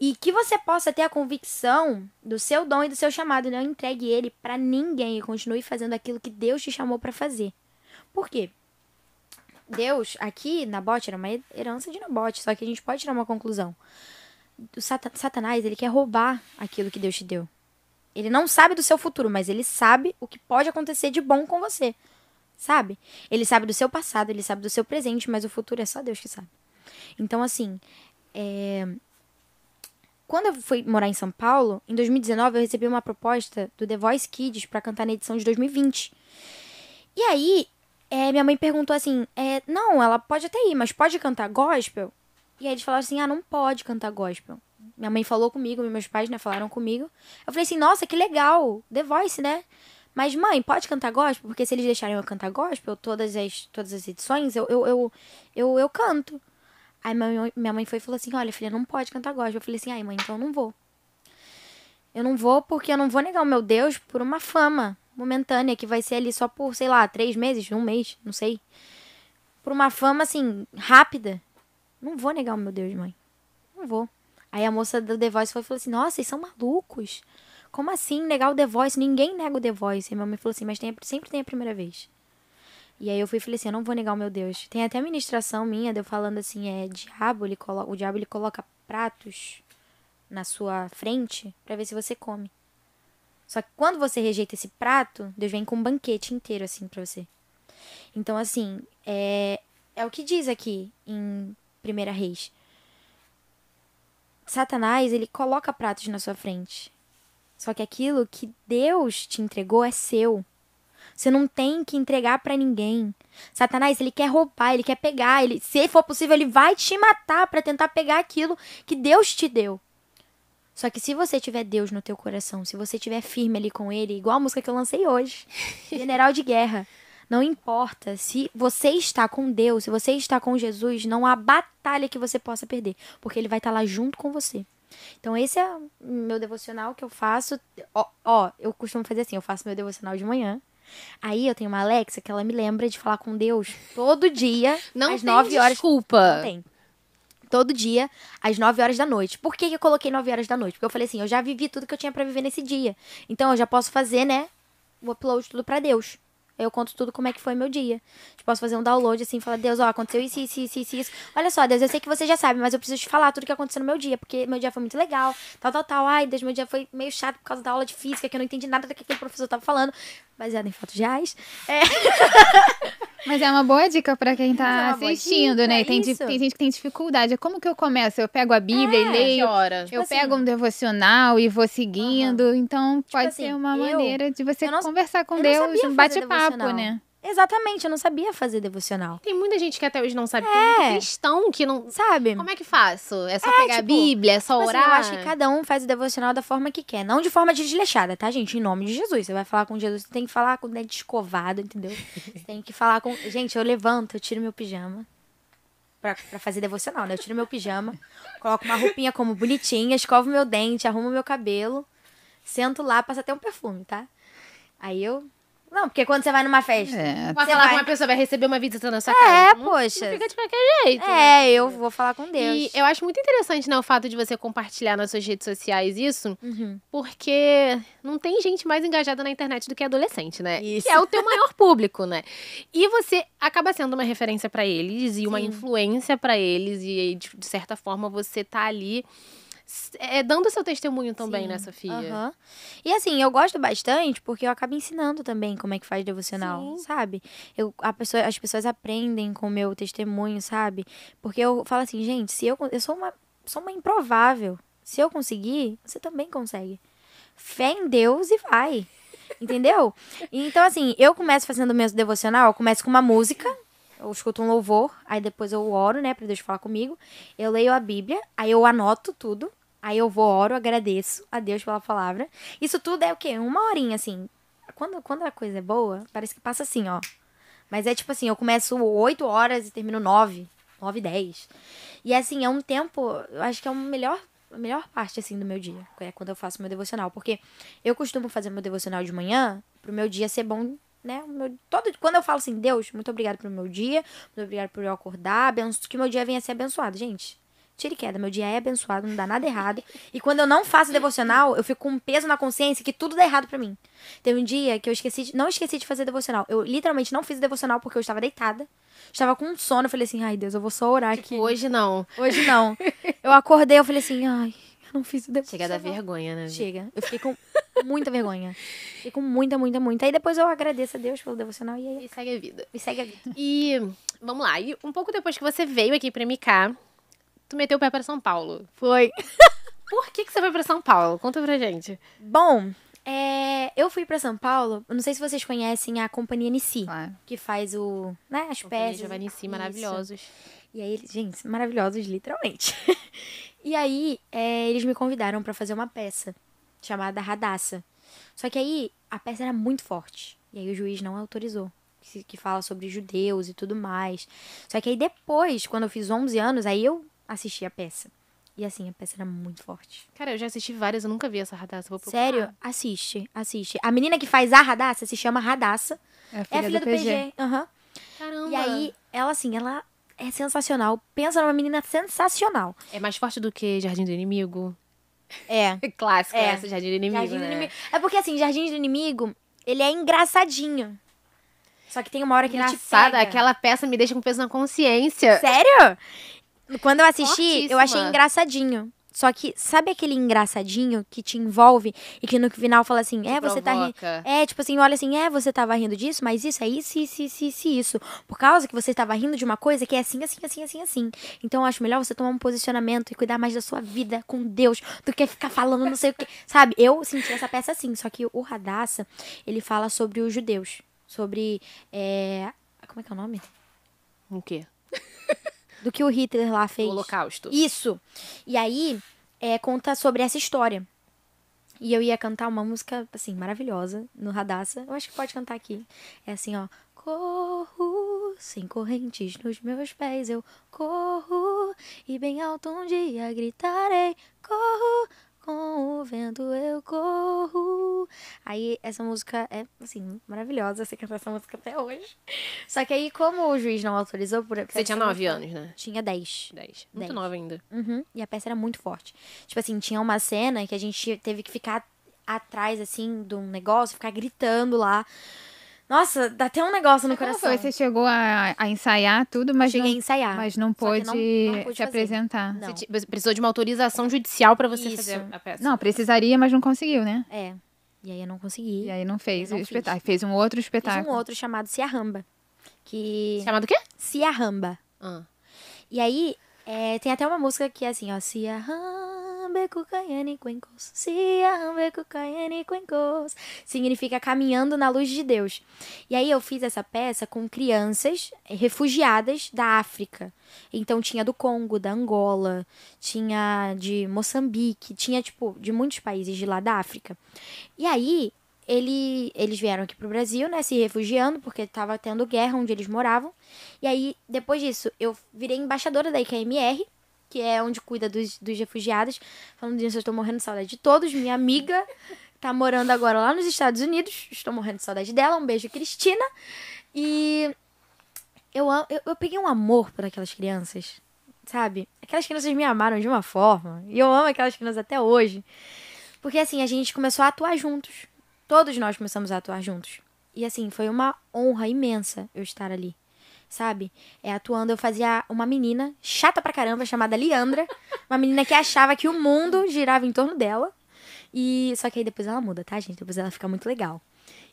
E que você possa ter a convicção do seu dom e do seu chamado, não entregue ele pra ninguém e continue fazendo aquilo que Deus te chamou pra fazer. Por quê? Deus, aqui, Nabote era uma herança de Nabote, só que a gente pode tirar uma conclusão. O Satanás, ele quer roubar aquilo que Deus te deu. Ele não sabe do seu futuro, mas ele sabe o que pode acontecer de bom com você, sabe? Ele sabe do seu passado, ele sabe do seu presente, mas o futuro é só Deus que sabe. Então, assim, é... quando eu fui morar em São Paulo, em dois mil e dezenove, eu recebi uma proposta do The Voice Kids pra cantar na edição de dois mil e vinte. E aí, é, minha mãe perguntou assim, é, não, ela pode até ir, mas pode cantar gospel? E aí eles falaram assim, ah, não pode cantar gospel. Minha mãe falou comigo, meus pais, né, falaram comigo. Eu falei assim, nossa, que legal, The Voice, né? Mas, mãe, pode cantar gospel? Porque se eles deixarem eu cantar gospel, todas as, todas as edições, eu, eu, eu, eu, eu canto. Aí minha mãe foi e falou assim, olha, filha, não pode cantar gospel. Eu falei assim, ai, mãe, então eu não vou. Eu não vou porque eu não vou negar o meu Deus por uma fama momentânea, que vai ser ali só por, sei lá, três meses, um mês, não sei. Por uma fama, assim, rápida. Não vou negar o meu Deus, mãe. Não vou. Aí a moça do The Voice foi e falou assim, nossa, vocês são malucos. Como assim negar o The Voice? Ninguém nega o The Voice. E minha mãe falou assim, mas tem a, sempre tem a primeira vez. E aí eu fui e falei assim, eu não vou negar o meu Deus. Tem até ministração minha, de eu falando assim, é, diabo, ele coloca, o diabo ele coloca pratos na sua frente pra ver se você come. Só que quando você rejeita esse prato, Deus vem com um banquete inteiro, assim, pra você. Então, assim, é, é o que diz aqui em Primeira Reis. Satanás, ele coloca pratos na sua frente. Só que aquilo que Deus te entregou é seu. Você não tem que entregar pra ninguém. Satanás, ele quer roubar, ele quer pegar. Ele, se for possível, ele vai te matar pra tentar pegar aquilo que Deus te deu. Só que se você tiver Deus no teu coração, se você tiver firme ali com ele, igual a música que eu lancei hoje, General de Guerra, não importa. Se você está com Deus, se você está com Jesus, não há batalha que você possa perder, porque ele vai estar lá junto com você. Então esse é o meu devocional que eu faço. Ó, ó, eu costumo fazer assim, eu faço meu devocional de manhã. Aí eu tenho uma Alexa que ela me lembra de falar com Deus todo dia, não às nove horas. Desculpa. Não tem. Todo dia, às nove horas da noite. Por que eu coloquei nove horas da noite? Porque eu falei assim, eu já vivi tudo que eu tinha pra viver nesse dia. Então eu já posso fazer, né, o upload tudo pra Deus. Eu conto tudo como é que foi meu dia. Eu posso fazer um download assim, falar, Deus, ó, aconteceu isso, isso, isso, isso, isso. Olha só, Deus, eu sei que você já sabe, mas eu preciso te falar tudo que aconteceu no meu dia, porque meu dia foi muito legal, tal, tal, tal. Ai, Deus, meu dia foi meio chato por causa da aula de física, que eu não entendi nada do que aquele professor tava falando. Baseado em fotos reais. É... Mas é uma boa dica pra quem tá é assistindo, dica, né? Tem, tem gente que tem dificuldade. Como que eu começo? Eu pego a Bíblia é, e leio. Hora. Tipo eu assim, pego um devocional e vou seguindo. Uhum. Então, tipo pode assim, ser uma eu, maneira de você não, conversar com Deus, um bate-papo, né? Exatamente, eu não sabia fazer devocional. Tem muita gente que até hoje não sabe. É. Tem cristão que não... Sabe? Como é que faço? É só é, pegar tipo, a Bíblia? É só tipo orar? Assim, eu acho que cada um faz o devocional da forma que quer. Não de forma desleixada, tá, gente? Em nome de Jesus. Você vai falar com Jesus, você tem que falar com o dente escovado, entendeu? Você tem que falar com... Gente, eu levanto, eu tiro meu pijama. Pra, pra fazer devocional, né? Eu tiro meu pijama, coloco uma roupinha como bonitinha, escovo meu dente, arrumo meu cabelo, sento lá, passo até um perfume, tá? Aí eu... Não, porque quando você vai numa festa... É. Vai falar vai... com uma pessoa, vai receber uma visita na sua casa. É, não, poxa. Não fica de qualquer jeito. É, né? Eu vou falar com Deus. E eu acho muito interessante, né, o fato de você compartilhar nas suas redes sociais isso. Uhum. Porque não tem gente mais engajada na internet do que adolescente, né? Isso. Que é o teu maior público, né? E você acaba sendo uma referência pra eles e Sim. uma influência pra eles. E, de certa forma, você tá ali... É, dando o seu testemunho também, Sim. né, Sophia? Uhum. E assim, eu gosto bastante porque eu acabo ensinando também como é que faz devocional, Sim. sabe? Eu, a pessoa, as pessoas aprendem com o meu testemunho, sabe? Porque eu falo assim, gente, se eu, eu sou, uma, sou uma improvável. Se eu conseguir, você também consegue. Fé em Deus e vai. Entendeu? Então assim, eu começo fazendo o meu devocional, eu começo com uma música... Eu escuto um louvor, aí depois eu oro, né, pra Deus falar comigo. Eu leio a Bíblia, aí eu anoto tudo. Aí eu vou, oro, agradeço a Deus pela palavra. Isso tudo é o quê? Uma horinha, assim. Quando, quando a coisa é boa, parece que passa assim, ó. Mas é tipo assim, eu começo oito horas e termino nove. nove, dez. E assim, é um tempo, eu acho que é o melhor... A melhor parte, assim, do meu dia, é quando eu faço meu devocional. Porque eu costumo fazer meu devocional de manhã, pro meu dia ser bom... Né? Meu, todo, quando eu falo assim, Deus, muito obrigado pelo meu dia, muito obrigado por eu acordar, abenço, que meu dia venha a ser abençoado, gente. Tira e queda, meu dia é abençoado, não dá nada errado. E quando eu não faço devocional, eu fico com um peso na consciência que tudo dá errado pra mim. Teve um dia que eu esqueci, de, não esqueci de fazer devocional. Eu literalmente não fiz devocional porque eu estava deitada, estava com sono, eu falei assim, ai Deus, eu vou só orar aqui. Hoje não. Hoje não. Eu acordei, eu falei assim, ai... Não fiz o devocional. Chega da vergonha, né? Chega. Eu fiquei com muita vergonha. Fiquei com muita, muita, muita. Aí depois eu agradeço a Deus pelo devocional e aí... E segue a vida. E segue a vida. E vamos lá. E um pouco depois que você veio aqui pra M K, tu meteu o pé pra São Paulo. Foi. Por que que você foi pra São Paulo? Conta pra gente. Bom, é, eu fui pra São Paulo... Eu não sei se vocês conhecem a Companhia Nissi. Claro. Que faz o... Né? As peças. Companhia Nissi, maravilhosos. E aí, gente, maravilhosos literalmente. E aí, é, eles me convidaram pra fazer uma peça chamada Hadassah. Só que aí, a peça era muito forte. E aí o juiz não autorizou. Que, que fala sobre judeus e tudo mais. Só que aí depois, quando eu fiz onze anos, aí eu assisti a peça. E assim, a peça era muito forte. Cara, eu já assisti várias, eu nunca vi essa Hadassah. Vou procurar. Sério? Assiste, assiste. A menina que faz a Hadassah se chama Hadassah. É a filha, é a filha do, do P G. P G. Uhum. Caramba. E aí, ela assim, ela... É sensacional. Pensa numa menina sensacional. É mais forte do que Jardim do Inimigo. É. Clássico é. Essa, Jardim do Inimigo, Jardim né? do Inimigo. É porque, assim, Jardim do Inimigo, ele é engraçadinho. Só que tem uma hora que Engraçada, ele te pega. Aquela peça me deixa com peso na consciência. Sério? Quando eu assisti, eu achei engraçadinho. Só que, sabe aquele engraçadinho que te envolve e que no final fala assim, é, você tá rindo. É, tipo assim, olha assim, é, você tava rindo disso, mas isso é isso, isso, isso, isso, isso. Por causa que você tava rindo de uma coisa que é assim, assim, assim, assim, assim. Então, eu acho melhor você tomar um posicionamento e cuidar mais da sua vida com Deus do que ficar falando não sei o quê. Sabe, eu senti essa peça assim. Só que o Hadassah, ele fala sobre os judeus. Sobre, é... como é que é o nome? O quê? Do que o Hitler lá fez. O Holocausto. Isso. E aí, é, conta sobre essa história. E eu ia cantar uma música, assim, maravilhosa, no Hadassah. Eu acho que pode cantar aqui. É assim, ó. Corro, sem correntes nos meus pés, eu corro. E bem alto um dia gritarei, corro. Com o vento eu corro. Aí, essa música é, assim, maravilhosa. Você canta essa música até hoje. Só que aí, como o juiz não autorizou... Por... Você tinha nove anos, né? Tinha dez. Dez. Muito nova ainda. Uhum. E a peça era muito forte. Tipo assim, tinha uma cena que a gente teve que ficar atrás, assim, de um negócio. Ficar gritando lá. Nossa, dá até um negócio no coração. Como foi? Você chegou a, a ensaiar tudo, mas Cheguei não, a ensaiar. Mas não pôde se apresentar. Não. Você precisou de uma autorização judicial pra você Isso. fazer a peça. Não, precisaria, mas não conseguiu, né? É. E aí eu não consegui. E aí não fez o espetáculo. Fez um outro espetáculo. Fez um outro chamado Ciaramba. Que... Chamado o quê? Ciaramba. Ah. E aí, é, tem até uma música que é assim, ó. Ciaramba. Significa caminhando na luz de Deus. E aí eu fiz essa peça com crianças refugiadas da África. Então tinha do Congo, da Angola, tinha de Moçambique, tinha tipo de muitos países de lá da África. E aí ele, eles vieram aqui pro Brasil, né, se refugiando, porque tava tendo guerra onde eles moravam. E aí depois disso eu virei embaixadora da I K M R, que é onde cuida dos, dos refugiados. Falando disso, eu estou morrendo de saudade de todos. Minha amiga tá morando agora lá nos Estados Unidos. Estou morrendo de saudade dela. Um beijo, Cristina. E eu, eu, eu peguei um amor por aquelas crianças, sabe? Aquelas crianças me amaram de uma forma. E eu amo aquelas crianças até hoje. Porque, assim, a gente começou a atuar juntos. Todos nós começamos a atuar juntos. E, assim, foi uma honra imensa eu estar ali. Sabe? É, atuando, eu fazia uma menina chata pra caramba, chamada Leandra. Uma menina que achava que o mundo girava em torno dela. E só que aí depois ela muda, tá, gente? Depois ela fica muito legal.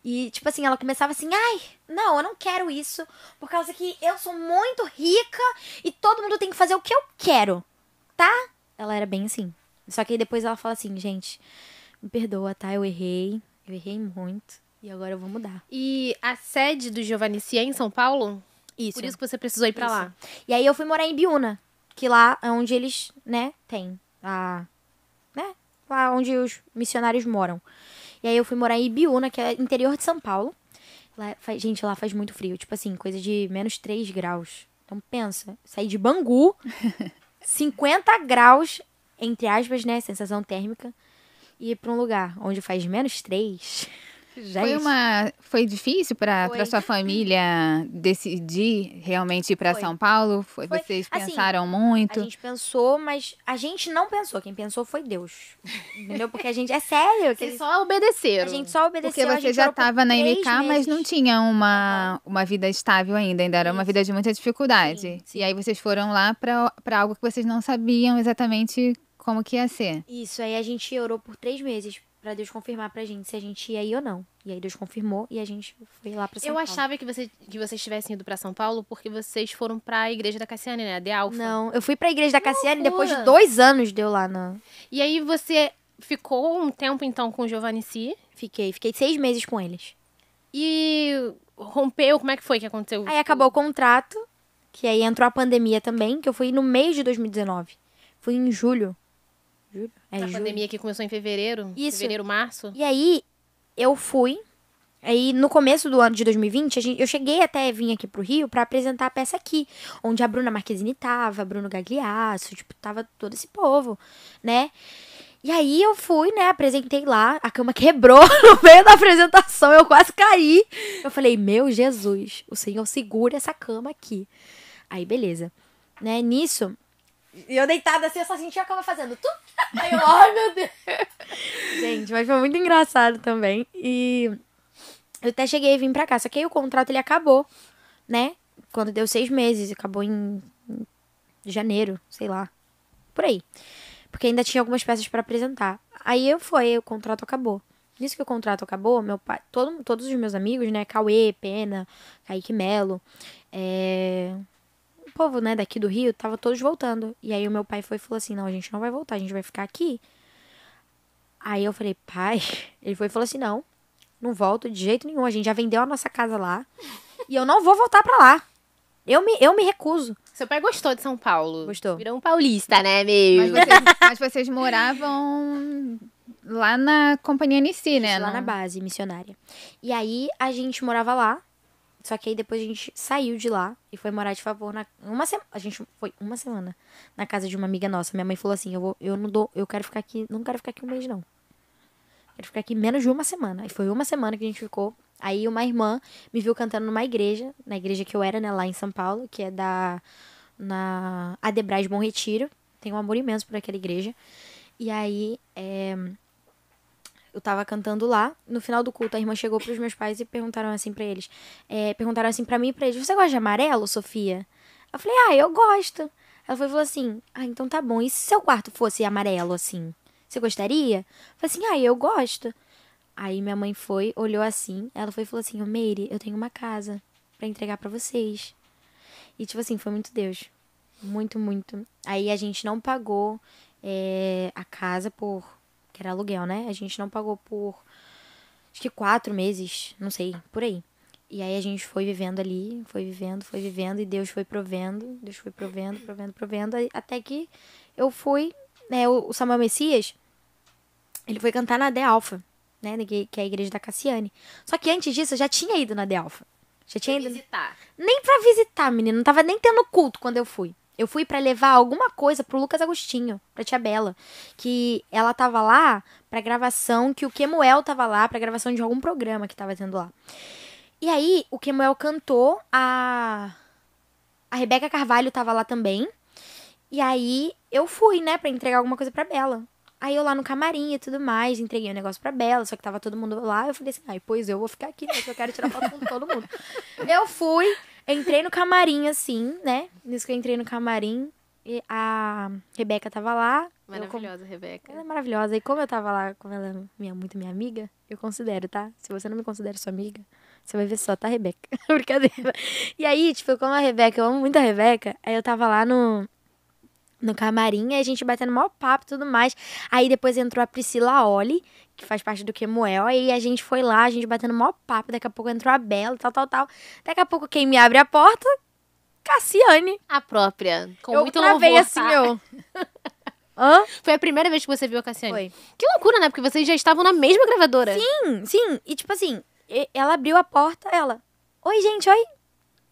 E, tipo assim, ela começava assim, ai, não, eu não quero isso. Por causa que eu sou muito rica e todo mundo tem que fazer o que eu quero, tá? Ela era bem assim. Só que aí depois ela fala assim, gente, me perdoa, tá? Eu errei, eu errei muito. E agora eu vou mudar. E a sede do Giovanici é em São Paulo? Isso. Por isso que você precisou ir pra isso. lá. E aí eu fui morar em Biúna, que lá é onde eles, né, tem a... né, lá onde os missionários moram. E aí eu fui morar em Biúna, que é interior de São Paulo. Lá faz, gente, lá faz muito frio. Tipo assim, coisa de menos três graus. Então pensa, saí de Bangu, cinquenta graus, entre aspas, né, sensação térmica, e ir pra um lugar onde faz menos três... Foi, uma, foi difícil para sua família decidir realmente ir para São Paulo? Foi, foi. Vocês assim, pensaram muito? A gente pensou, mas a gente não pensou. Quem pensou foi Deus. Entendeu? Porque a gente... É sério. Vocês eles, só obedeceram. A gente só obedeceu. Porque você já estava na M K, meses. Mas não tinha uma, uma vida estável ainda. Ainda era Isso. uma vida de muita dificuldade. Sim, sim. E aí vocês foram lá para algo que vocês não sabiam exatamente como que ia ser. Isso. Aí a gente orou por três meses. Pra Deus confirmar pra gente se a gente ia ir ou não. E aí Deus confirmou e a gente foi lá pra São Eu Paulo. Eu achava que, você, que vocês tivessem ido pra São Paulo porque vocês foram pra igreja da Cassiane, né? A A D Alfa. Não, eu fui pra igreja da Cassiane depois de dois anos deu lá na... E aí você ficou um tempo então com o Giovanici? Fiquei, fiquei seis meses com eles. E rompeu, como é que foi que aconteceu? Aí acabou o contrato, que aí entrou a pandemia também, que eu fui no mês de dois mil e dezenove. Fui em julho. É, a pandemia que começou em fevereiro, Isso. fevereiro, março. E aí, eu fui, aí no começo do ano de dois mil e vinte, a gente, eu cheguei até vim aqui pro Rio pra apresentar a peça aqui, onde a Bruna Marquezine tava, Bruno Gagliasso, tipo, tava todo esse povo, né? E aí eu fui, né, apresentei lá, a cama quebrou no meio da apresentação, eu quase caí. Eu falei, meu Jesus, o Senhor segura essa cama aqui. Aí, beleza. Né, nisso... E eu deitada assim, eu só sentia a cama fazendo tu. Aí eu, ai meu Deus. Gente, mas foi muito engraçado também. E eu até cheguei e vim pra cá. Só que aí o contrato, ele acabou, né? Quando deu seis meses, acabou em janeiro, sei lá. Por aí. Porque ainda tinha algumas peças pra apresentar. Aí eu fui, o contrato acabou. Nisso que o contrato acabou, meu pai, todo, todos os meus amigos, né, Cauê, Pena, Kaique Melo, é... o povo, né, daqui do Rio, tava todos voltando. E aí o meu pai foi e falou assim, não, a gente não vai voltar, a gente vai ficar aqui. Aí eu falei, pai, ele foi e falou assim, não, não volto de jeito nenhum, a gente já vendeu a nossa casa lá e eu não vou voltar pra lá. Eu me, eu me recuso. Seu pai gostou de São Paulo. Gostou. Virou um paulista, né, meu? Mas vocês, mas vocês moravam lá na Companhia Nissi, né? Lá não? Na base, missionária. E aí, a gente morava lá. Só que aí, depois a gente saiu de lá e foi morar de favor na... Uma semana... A gente foi uma semana na casa de uma amiga nossa. Minha mãe falou assim, eu, vou, eu não dou... Eu quero ficar aqui... Não quero ficar aqui um mês, não. Quero ficar aqui menos de uma semana. E foi uma semana que a gente ficou... Aí uma irmã me viu cantando numa igreja, na igreja que eu era, né, lá em São Paulo, que é da na Adebraz Bom Retiro. Tenho um amor imenso por aquela igreja. E aí, é, eu tava cantando lá. No final do culto, a irmã chegou pros meus pais e perguntaram assim pra eles. É, perguntaram assim pra mim e pra eles, você gosta de amarelo, Sofia? Eu falei, ah, eu gosto. Ela foi e falou assim, ah, então tá bom. E se seu quarto fosse amarelo, assim, você gostaria? Eu falei assim, ah, eu gosto. Aí minha mãe foi, olhou assim, ela foi e falou assim, ô Meire, eu tenho uma casa pra entregar pra vocês. E tipo assim, foi muito Deus. Muito, muito. Aí a gente não pagou é, a casa por, que era aluguel, né? A gente não pagou por, acho que quatro meses, não sei, por aí. E aí a gente foi vivendo ali, foi vivendo, foi vivendo, e Deus foi provendo, Deus foi provendo, provendo, provendo, até que eu fui, né, o Samuel Messias, ele foi cantar na A D Alfa. Né, que é a igreja da Cassiane. Só que antes disso, eu já tinha ido na A D Alfa. Já tinha ido... visitar. Nem pra visitar, menino. Não tava nem tendo culto quando eu fui. Eu fui pra levar alguma coisa pro Lucas Agostinho, pra tia Bela. Que ela tava lá pra gravação, que o Kemuel tava lá pra gravação de algum programa que tava tendo lá. E aí, o Kemuel cantou, a... a Rebeca Carvalho tava lá também. E aí, eu fui, né, pra entregar alguma coisa pra Bela. Aí eu lá no camarim e tudo mais, entreguei o um negócio pra Bela, só que tava todo mundo lá, eu falei assim, ai, pois eu vou ficar aqui, né, que eu quero tirar foto com todo mundo. Eu fui, entrei no camarim assim, né, nisso que eu entrei no camarim, e a Rebeca tava lá. Maravilhosa, eu, Rebeca. Ela é maravilhosa, e como eu tava lá, como ela é minha, muito minha amiga, eu considero, tá? Se você não me considera sua amiga, você vai ver só, tá, Rebeca? Brincadeira. E aí, tipo, como a Rebeca, eu amo muito a Rebeca, aí eu tava lá no... no camarim, aí a gente batendo maior papo e tudo mais. Aí depois entrou a Priscila Oli, que faz parte do Kemuel, aí a gente foi lá, a gente batendo maior papo, daqui a pouco entrou a Bela, tal, tal, tal. Daqui a pouco quem me abre a porta, Cassiane. A própria. Com eu muito louvor, assim, tá? Eu... Hã? Foi a primeira vez que você viu a Cassiane? Foi. Que loucura, né? Porque vocês já estavam na mesma gravadora. Sim, sim. E tipo assim, ela abriu a porta, ela... Oi, gente, oi.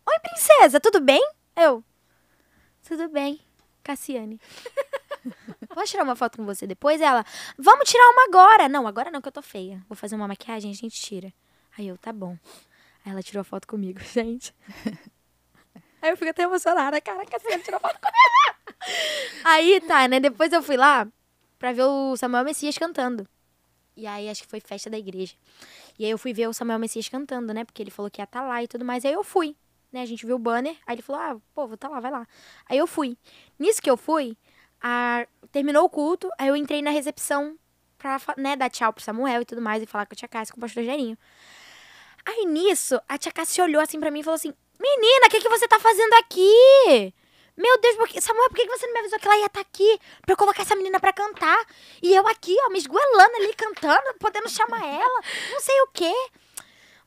Oi, princesa, tudo bem? Eu... Tudo bem. Cassiane, posso tirar uma foto com você depois? Ela, vamos tirar uma agora. Não, agora não, que eu tô feia. Vou fazer uma maquiagem, a gente tira. Aí eu, tá bom. Aí ela tirou a foto comigo, gente. Aí eu fico até emocionada. Caraca, Cassiane tirou foto comigo. Aí tá, né? Depois eu fui lá pra ver o Samuel Messias cantando. E aí acho que foi festa da igreja. E aí eu fui ver o Samuel Messias cantando, né? Porque ele falou que ia tá lá e tudo mais. Aí eu fui. Né, a gente viu o banner, aí ele falou, ah, pô, vou tá lá, vai lá. Aí eu fui. Nisso que eu fui, a... terminou o culto, aí eu entrei na recepção pra, né, dar tchau pro Samuel e tudo mais, e falar com a tia Cássia, com o pastor Jairinho. Aí nisso, a tia Cássia olhou assim pra mim e falou assim, menina, o que que você tá fazendo aqui? Meu Deus, por que... Samuel, por que que você não me avisou que ela ia estar tá aqui pra eu colocar essa menina pra cantar? E eu aqui, ó, me esgoelando ali, cantando, podendo chamar ela, não sei o quê.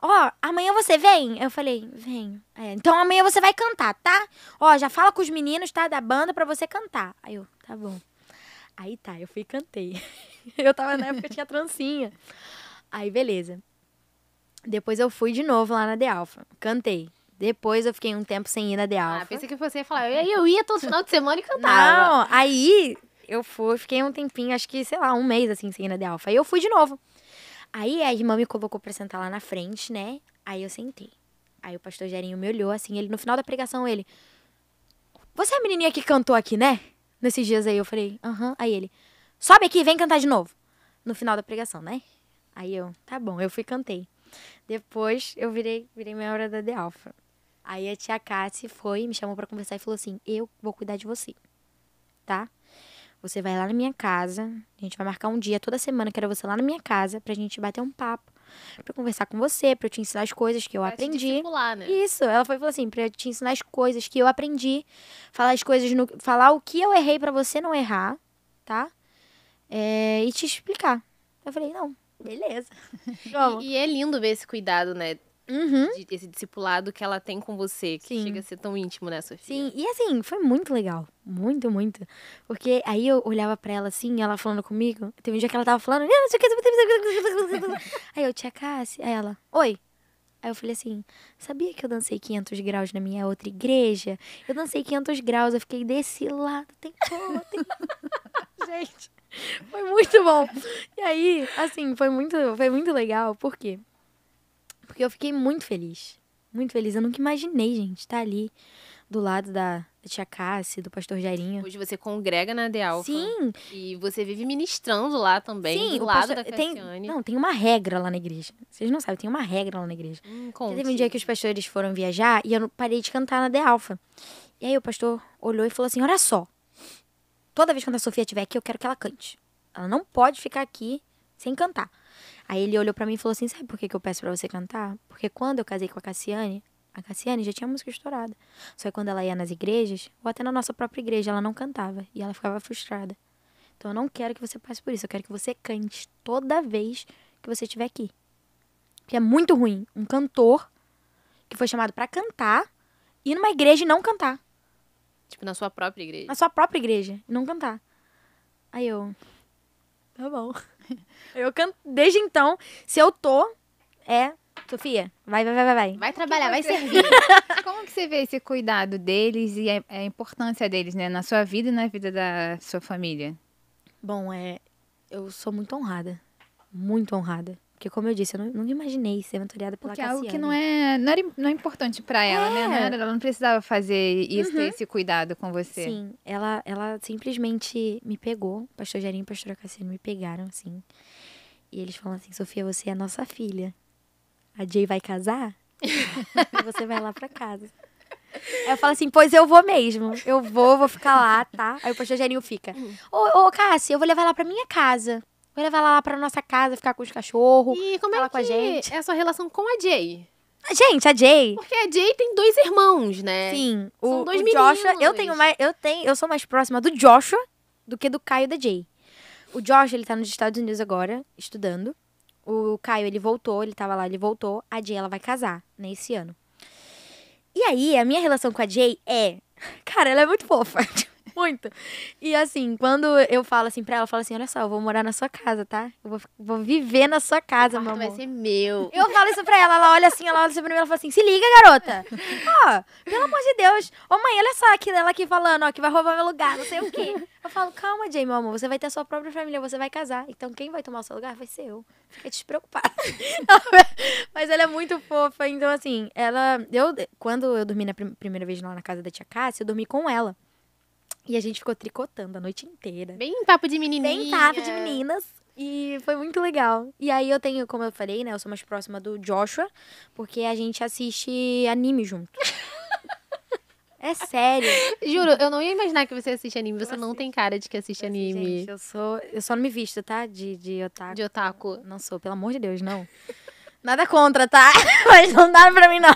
Ó, oh, amanhã você vem? Eu falei, venho. É, então amanhã você vai cantar, tá? Ó, oh, já fala com os meninos, tá? Da banda pra você cantar. Aí eu, tá bom. Aí tá, eu fui e cantei. Eu tava na época que tinha trancinha. Aí, beleza. Depois eu fui de novo lá na A D Alfa. Cantei. Depois eu fiquei um tempo sem ir na A D Alfa. Ah, pensei que você ia falar, eu ia todo final de semana e cantava. Não, aí eu fui, fiquei um tempinho, acho que, sei lá, um mês assim, sem ir na A D Alfa. Aí eu fui de novo. Aí a irmã me colocou pra sentar lá na frente, né? Aí eu sentei. Aí o pastor Jairinho me olhou, assim, ele no final da pregação, ele... Você é a menininha que cantou aqui, né? Nesses dias aí, eu falei, aham. Uhum. Aí ele, sobe aqui, vem cantar de novo. No final da pregação, né? Aí eu, tá bom, eu fui e cantei. Depois eu virei, virei minha hora da A D Alfa. Aí a tia Cássia foi, me chamou pra conversar e falou assim, eu vou cuidar de você, tá? Você vai lá na minha casa, a gente vai marcar um dia toda semana, quero você lá na minha casa pra gente bater um papo, pra conversar com você, pra eu te ensinar as coisas que eu pra aprendi. Te discipular, né? Isso, ela foi falou assim, pra eu te ensinar as coisas que eu aprendi, falar as coisas, no, falar o que eu errei pra você não errar, tá? É, e te explicar. Eu falei, não, beleza. E, e é lindo ver esse cuidado, né? Uhum. De, esse discipulado que ela tem com você, que Sim. chega a ser tão íntimo, né, Sophia? Sim, e assim, foi muito legal. Muito, muito. Porque aí eu olhava pra ela assim, ela falando comigo. Teve um dia que ela tava falando, não sei o que. Aí eu, tia Cassi, aí ela, oi. Aí eu falei assim, sabia que eu dancei quinhentos graus na minha outra igreja? Eu dancei quinhentos graus, eu fiquei desse lado, tem como, tem como. Gente, foi muito bom. E aí, assim, foi muito, foi muito legal, por quê? Porque eu fiquei muito feliz, muito feliz. Eu nunca imaginei, gente, estar ali do lado da, da tia Cassi, do pastor Jairinho. Hoje você congrega na A D Alfa. Sim. E você vive ministrando lá também, Sim, do lado pastor, da Cassiane. Tem, não, tem uma regra lá na igreja. Vocês não sabem, tem uma regra lá na igreja. Hum, teve um dia que os pastores foram viajar e eu parei de cantar na A D Alfa. E aí o pastor olhou e falou assim, olha só, toda vez que a Sophia estiver aqui, eu quero que ela cante. Ela não pode ficar aqui sem cantar. Aí ele olhou pra mim e falou assim, sabe por que, que eu peço pra você cantar? Porque quando eu casei com a Cassiane, a Cassiane já tinha música estourada. Só que quando ela ia nas igrejas, ou até na nossa própria igreja, ela não cantava. E ela ficava frustrada. Então eu não quero que você passe por isso. Eu quero que você cante toda vez que você estiver aqui. Porque é muito ruim um cantor que foi chamado pra cantar, ir numa igreja e não cantar. Tipo, na sua própria igreja? Na sua própria igreja, e não cantar. Aí eu... Tá bom. Eu canto, desde então, se eu tô, é, Sophia, vai, vai, vai, vai. Vai trabalhar, vai servir. Como que você vê esse cuidado deles e a, a importância deles, né, na sua vida e na vida da sua família? Bom, é, eu sou muito honrada, muito honrada. Porque, como eu disse, eu não, não imaginei ser mentoreada pela Cassiane. Porque é algo que não é, não era, não é importante pra ela, é. né? Não era, ela não precisava fazer isso, uhum. ter esse cuidado com você. Sim, ela, ela simplesmente me pegou. O pastor Jairinho e a pastora Cassiane me pegaram, assim. E eles falam assim, Sophia, você é a nossa filha. A Jay vai casar? E você vai lá pra casa. Aí eu falo assim, pois eu vou mesmo. Eu vou, vou ficar lá, tá? Aí o pastor Jairinho fica. Ô, ô, Cassi, eu vou levar lá pra minha casa. Vai levar ela lá pra nossa casa, ficar com os cachorros, e como falar é que com a gente. É a sua relação com a Jay? Gente, a Jay. Porque a Jay tem dois irmãos, né? Sim. São o, dois o meninos. Joshua, eu tenho mais, eu tenho, eu sou mais próxima do Joshua do que do Caio da Jay. O Joshua, ele tá nos Estados Unidos agora, estudando. O Caio, ele voltou, ele tava lá, ele voltou. A Jay, ela vai casar, né, esse ano. E aí, a minha relação com a Jay é... Cara, ela é muito fofa. Muito. E assim, quando eu falo assim pra ela, eu falo assim, olha só, eu vou morar na sua casa, tá? Eu vou, vou viver na sua casa, meu amor. Vai ser meu. Eu falo isso pra ela, ela olha assim, ela olha assim pra mim, ela fala assim, se liga, garota. Ó, oh, pelo amor de Deus. Ô oh, mãe, olha só aqui, ela aqui falando, ó, que vai roubar meu lugar, não sei o quê. Eu falo, calma, Jay, meu amor, você vai ter a sua própria família, você vai casar. Então quem vai tomar o seu lugar vai ser eu. Fica despreocupada. Mas ela é muito fofa, então assim, ela... Eu, quando eu dormi na prim- primeira vez lá na casa da tia Cássia, eu dormi com ela. E a gente ficou tricotando a noite inteira. Bem papo de menininha. Bem papo de meninas. E foi muito legal. E aí eu tenho, como eu falei, né? Eu sou mais próxima do Joshua. Porque a gente assiste anime junto. É sério. Juro, eu não ia imaginar que você assiste anime. Você eu não assisto. Tem cara de que assiste eu anime. Gente, eu sou... Eu só não me visto, tá? De, de otaku. De otaku. Não sou, pelo amor de Deus, não. Nada contra, tá? Mas não dá pra mim, não.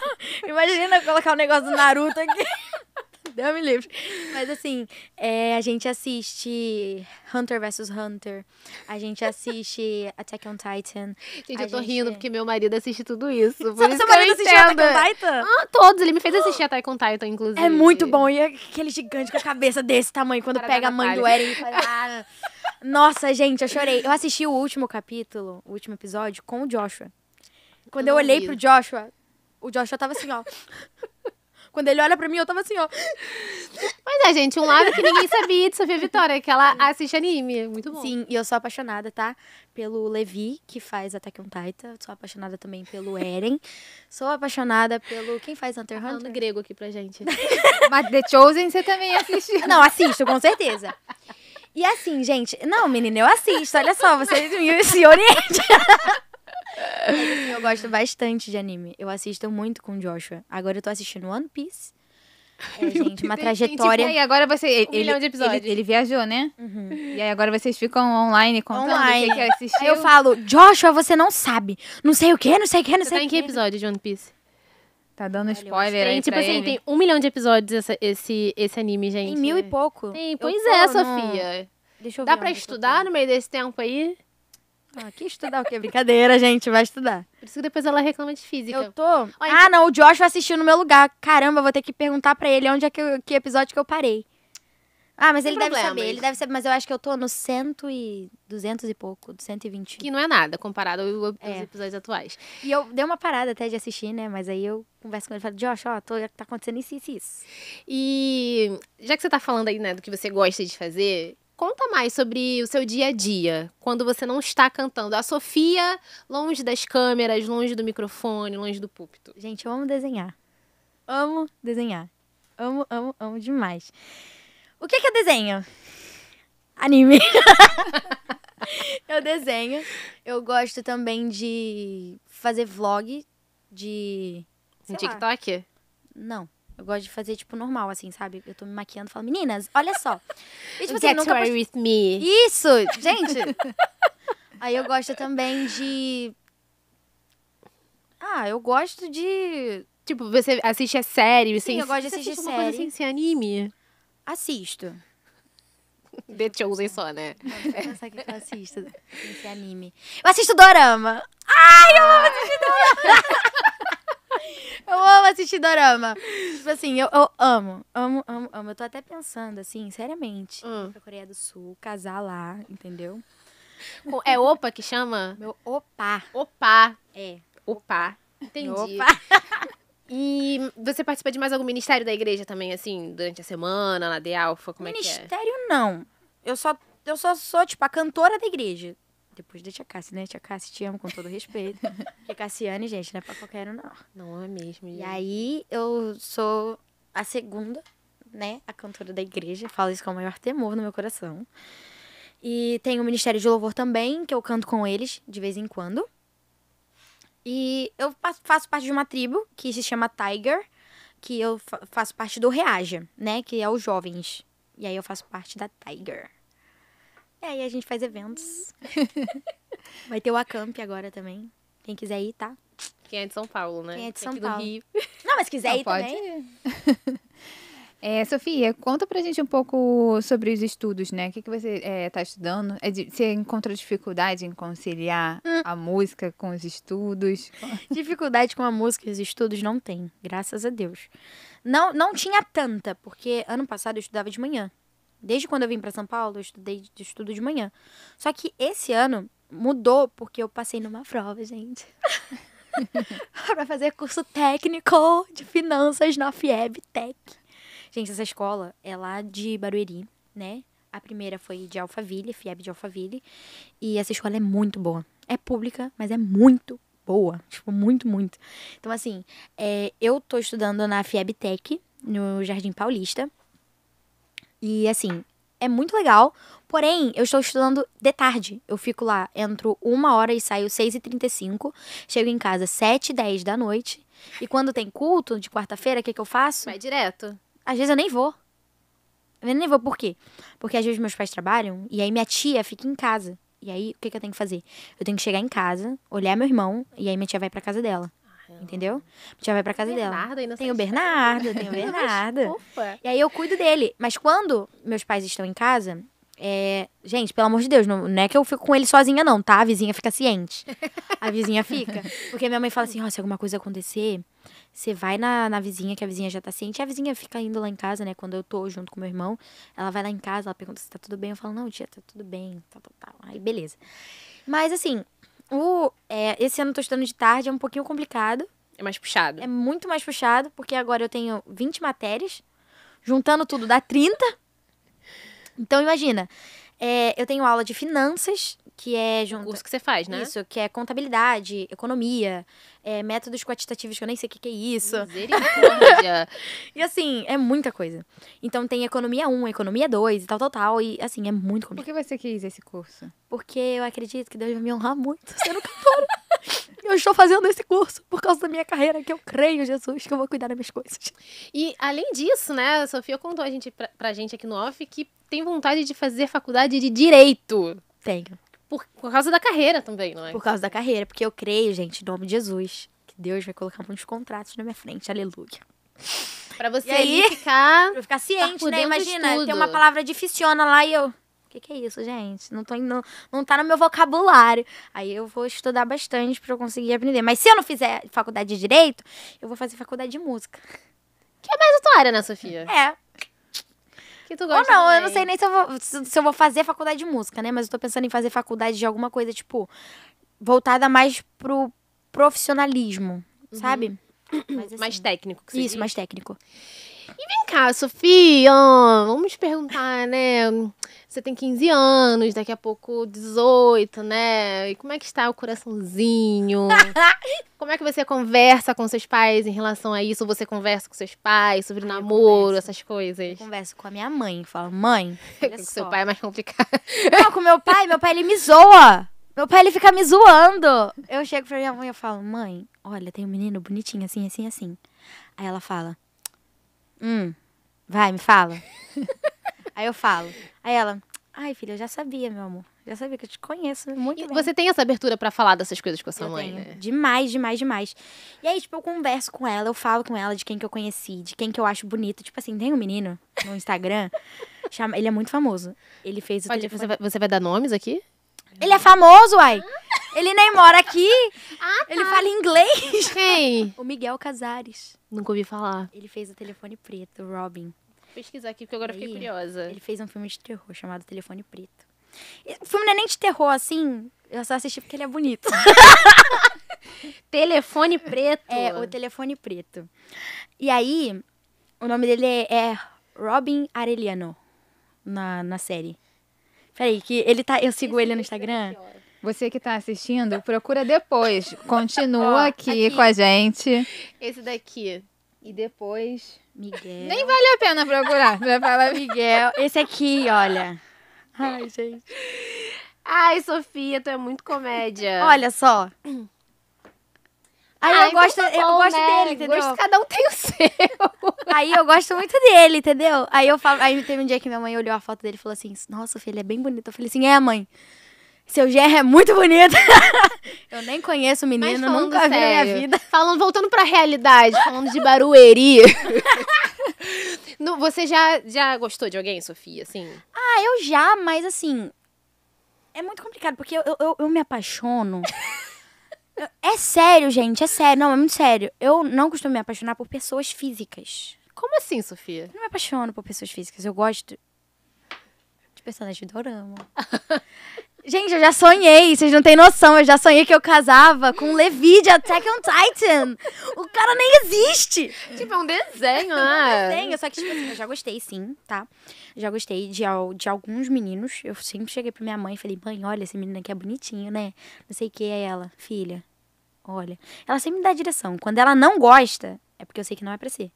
Imagina eu colocar o um negócio do Naruto aqui. Deus me livre. Mas assim, é, a gente assiste Hunter x Hunter. A gente assiste Attack on Titan. Gente, a eu tô gente... rindo porque meu marido assiste tudo isso. Por Só isso seu marido assistiu Attack on Titan? Ah, todos. Ele me fez assistir Attack on Titan, inclusive. É muito bom. E aquele gigante com a cabeça desse tamanho, quando Parada pega a mãe do Eren e fala... Ah. Nossa, gente, eu chorei. Eu assisti o último capítulo, o último episódio, com o Joshua. Quando eu, eu olhei pro Joshua, o Joshua tava assim, ó... Quando ele olha pra mim, eu tava assim, ó. Mas é, gente, um lado que ninguém sabia de Sophia Vitória, que ela assiste anime. Muito bom. Sim, e eu sou apaixonada, tá? Pelo Levi, que faz Attack on Titan. Sou apaixonada também pelo Eren. Sou apaixonada pelo... Quem faz Hunter x Hunter? Falando grego aqui pra gente. Mas The Chosen você também assiste. Não, assisto, com certeza. E assim, gente... Não, menina, eu assisto. Olha só, vocês me se oriente. Eu gosto bastante de anime. Eu assisto muito com o Joshua. Agora eu tô assistindo One Piece. É, gente, uma trajetória. E, tipo, e agora você. Ele, um milhão de episódios. Ele, ele viajou, né? Uhum. E aí agora vocês ficam online contando online. O que, que assistiu. Aí eu falo, Joshua, você não sabe. Não sei o que, não sei o que, não você sei tá o que. Em que episódio de One Piece? Tá dando Olha, spoiler tem, aí tipo pra assim, ele. Tem um milhão de episódios essa, esse, esse anime, gente. Tem mil e pouco. Tem, pois eu é, tô, Sofia. Não... Deixa eu ver. Dá pra estudar tô... no meio desse tempo aí? Ah, que estudar o quê? Brincadeira, gente, vai estudar. Por isso que depois ela reclama de física. Eu tô... Olha, ah, não, o Joshua assistiu no meu lugar. Caramba, vou ter que perguntar pra ele onde é que, eu, que episódio que eu parei. Ah, mas ele deve saber, ele deve saber. Mas eu acho que eu tô no cento e... duzentos e pouco, cento e vinte. Que não é nada, comparado aos é. episódios atuais. E eu dei uma parada até de assistir, né? Mas aí eu converso com ele e falo, Josh, ó, tô, tá acontecendo isso, isso, isso. E já que você tá falando aí, né, do que você gosta de fazer... Conta mais sobre o seu dia a dia, quando você não está cantando. A Sofia, longe das câmeras, longe do microfone, longe do púlpito. Gente, eu amo desenhar. Amo desenhar. Amo, amo, amo demais. O que é que eu desenho? Anime. Eu desenho. Eu gosto também de fazer vlog de... Um TikTok? Lá. Não. Eu gosto de fazer, tipo, normal, assim, sabe? Eu tô me maquiando e falo, meninas, olha só. E, tipo, assim, nunca post... with me. Isso, gente. Aí eu gosto também de... Ah, eu gosto de... Tipo, você assiste a série? Sim, eu gosto de assistir série. Você assiste uma coisa assim, sem anime? Assisto. The Chosen só, né? Deixa eu pensar que eu assisto esse anime. Eu assisto Dorama. Ai, eu amo assistir Dorama. Eu amo assistir Dorama. Tipo assim, eu, eu amo, amo, amo, amo. Eu tô até pensando, assim, seriamente, hum. pra Coreia do Sul, casar lá, entendeu? É opa que chama? Meu opa. Opa. É. Opa. Entendi. Opa. E você participa de mais algum ministério da igreja também, assim, durante a semana, na A D Alfa, como ministério, é que é? Ministério não. Eu só, eu só sou, tipo, a cantora da igreja. Depois da Tia Cassi, né? Tia Cassi, te amo com todo respeito. Porque Cassiane, gente, não é pra qualquer um, não. Não é mesmo, gente. E aí, eu sou a segunda, né? A cantora da igreja. Falo isso com o maior temor no meu coração. E tem o Ministério de Louvor também, que eu canto com eles de vez em quando. E eu faço parte de uma tribo que se chama Tiger, que eu faço parte do Reaja, né? Que é os jovens. E aí, eu faço parte da Tiger. E aí a gente faz eventos. Vai ter o Acamp agora também. Quem quiser ir, tá? Quem é de São Paulo, né? Quem é de São Paulo. Rio. Não, mas quiser Não, ir pode também. Ir. É, Sofia, conta pra gente um pouco sobre os estudos, né? O que, que você é, tá estudando? É de, você encontrou dificuldade em conciliar hum. a música com os estudos? Dificuldade com a música e os estudos não tem, graças a Deus. Não, não tinha tanta, porque ano passado eu estudava de manhã. Desde quando eu vim para São Paulo, eu estudei de estudo de manhã. Só que esse ano mudou porque eu passei numa prova, gente. Para fazer curso técnico de finanças na F I E B Tech. Gente, essa escola é lá de Barueri, né? A primeira foi de Alphaville, F I E B de Alphaville. E essa escola é muito boa. É pública, mas é muito boa. Tipo, muito, muito. Então, assim, é, eu tô estudando na F I E B Tech, no Jardim Paulista. E, assim, é muito legal, porém, eu estou estudando de tarde. Eu fico lá, entro uma hora e saio seis e trinta e cinco, chego em casa sete e dez da noite. E quando tem culto de quarta-feira, o que, que eu faço? Vai direto. Às vezes eu nem vou. Eu nem vou, por quê? Porque às vezes meus pais trabalham e aí minha tia fica em casa. E aí, o que, que eu tenho que fazer? Eu tenho que chegar em casa, olhar meu irmão e aí minha tia vai pra casa dela. Entendeu? Já vai pra casa Bernardo, dela. Tem o Bernardo, tem o Bernardo. Opa. E aí eu cuido dele. Mas quando meus pais estão em casa, é... gente, pelo amor de Deus, não, não é que eu fico com ele sozinha não, tá? A vizinha fica ciente. A vizinha fica. Porque minha mãe fala assim, ó, oh, se alguma coisa acontecer, você vai na, na vizinha, que a vizinha já tá ciente. E a vizinha fica indo lá em casa, né? Quando eu tô junto com meu irmão, ela vai lá em casa, ela pergunta se tá tudo bem. Eu falo, não, tia, tá tudo bem. Tá, tá, tá. Aí, beleza. Mas assim... O, é, esse ano eu tô estudando de tarde, é um pouquinho complicado. É mais puxado. É muito mais puxado, porque agora eu tenho vinte matérias, juntando tudo dá trinta. Então, imagina, é, eu tenho aula de finanças, que é... Junto, o curso que você faz, né? Isso, que é contabilidade, economia, é, métodos quantitativos, que eu nem sei o que, que é isso. Misericórdia! E assim, é muita coisa. Então, tem economia um, economia dois e tal, tal, tal. E assim, é muito complicado. Por que você quis esse curso? Porque eu acredito que Deus vai me honrar muito sendo cantora. Eu estou fazendo esse curso por causa da minha carreira, que eu creio, Jesus, que eu vou cuidar das minhas coisas. E, além disso, né, a Sophia contou a gente, pra, pra gente aqui no off que tem vontade de fazer faculdade de Direito. Tenho. Por, por causa da carreira também, não é? Por causa da carreira, porque eu creio, gente, em nome de Jesus, que Deus vai colocar muitos contratos na minha frente, aleluia. Pra você aí, ficar... Pra ficar ciente, né? Imagina, tem uma palavra de ficiona lá e eu... O que, que é isso, gente? Não, tô, não, não tá no meu vocabulário. Aí eu vou estudar bastante pra eu conseguir aprender. Mas se eu não fizer faculdade de Direito, eu vou fazer faculdade de Música. Que é mais a tua área, né, Sophia? É. Que tu gosta. Ou não, também. Eu não sei nem se eu, vou, se, se eu vou fazer faculdade de Música, né? Mas eu tô pensando em fazer faculdade de alguma coisa, tipo, voltada mais pro profissionalismo, uhum. Sabe? Mas, assim, mais técnico. Que você isso, diz. Mais técnico. E vem cá, Sophia, vamos perguntar, né? Você tem quinze anos, daqui a pouco dezoito, né? E como é que está o coraçãozinho? Como é que você conversa com seus pais em relação a isso? Você conversa com seus pais sobre ah, namoro, essas coisas? Eu converso com a minha mãe, falo, mãe, olha só. Com seu pai é mais complicado. Não, com meu pai, meu pai ele me zoa. Meu pai, ele fica me zoando. Eu chego pra minha mãe e eu falo, mãe, olha, tem um menino bonitinho, assim, assim, assim. Aí ela fala, hum, vai, me fala. Aí eu falo. Aí ela, ai, filha, eu já sabia, meu amor. Já sabia que eu te conheço muito e bem. Você tem essa abertura pra falar dessas coisas com a sua eu mãe, tenho. Né? Demais, demais, demais. E aí, tipo, eu converso com ela, eu falo com ela de quem que eu conheci, de quem que eu acho bonito. Tipo assim, tem um menino no Instagram, chama... ele é muito famoso. Ele fez o Pode, telefone... você, vai, você vai dar nomes aqui? Ele é famoso, uai. Ele nem mora aqui. Ah, tá. Ele fala inglês. Quem? O Miguel Cazares. Nunca ouvi falar. Ele fez o Telefone Preto, Robin. Vou pesquisar aqui, porque agora e fiquei curiosa. Ele fez um filme de terror chamado Telefone Preto. O filme não é nem de terror, assim. Eu só assisti porque ele é bonito. Telefone Preto. É, o Telefone Preto. E aí, o nome dele é Robin Arellano, na, na série. Peraí, que ele tá. Eu sigo esse ele no Instagram. Você que tá assistindo, procura depois. Continua oh, aqui, aqui com a gente. Esse daqui. E depois. Miguel. Nem vale a pena procurar. Vai falar Miguel. Esse aqui, olha. Ai, gente. Ai, Sophia, tu é muito comédia. Olha só. Aí Ai, eu gosto, bom, eu gosto né? dele, entendeu? Gosto, cada um tem o seu. Aí eu gosto muito dele, entendeu? Aí eu falo, aí teve um dia que minha mãe olhou a foto dele e falou assim, nossa, filho, ele é bem bonito. Eu falei assim, é, mãe, seu Gerro é muito bonito. Eu nem conheço o menino, nunca sério, vi na minha vida. Falando, voltando pra realidade, falando de Barueri. Você já, já gostou de alguém, Sophia, assim? Ah, eu já, mas assim, é muito complicado, porque eu, eu, eu me apaixono... É sério, gente, é sério, não, é muito sério. Eu não costumo me apaixonar por pessoas físicas. Como assim, Sophia? Eu não me apaixono por pessoas físicas, eu gosto de personagens de Dorama. Gente, eu já sonhei, vocês não têm noção, eu já sonhei que eu casava com o Levi de Attack on Titan. O cara nem existe. Tipo, é um desenho, né? É um desenho, só que tipo assim, eu já gostei sim, tá? Já gostei de, de alguns meninos. Eu sempre cheguei pra minha mãe e falei, mãe, olha, esse menino aqui é bonitinho, né? Não sei o que é ela. Filha, olha. Ela sempre me dá a direção. Quando ela não gosta, é porque eu sei que não é pra ser.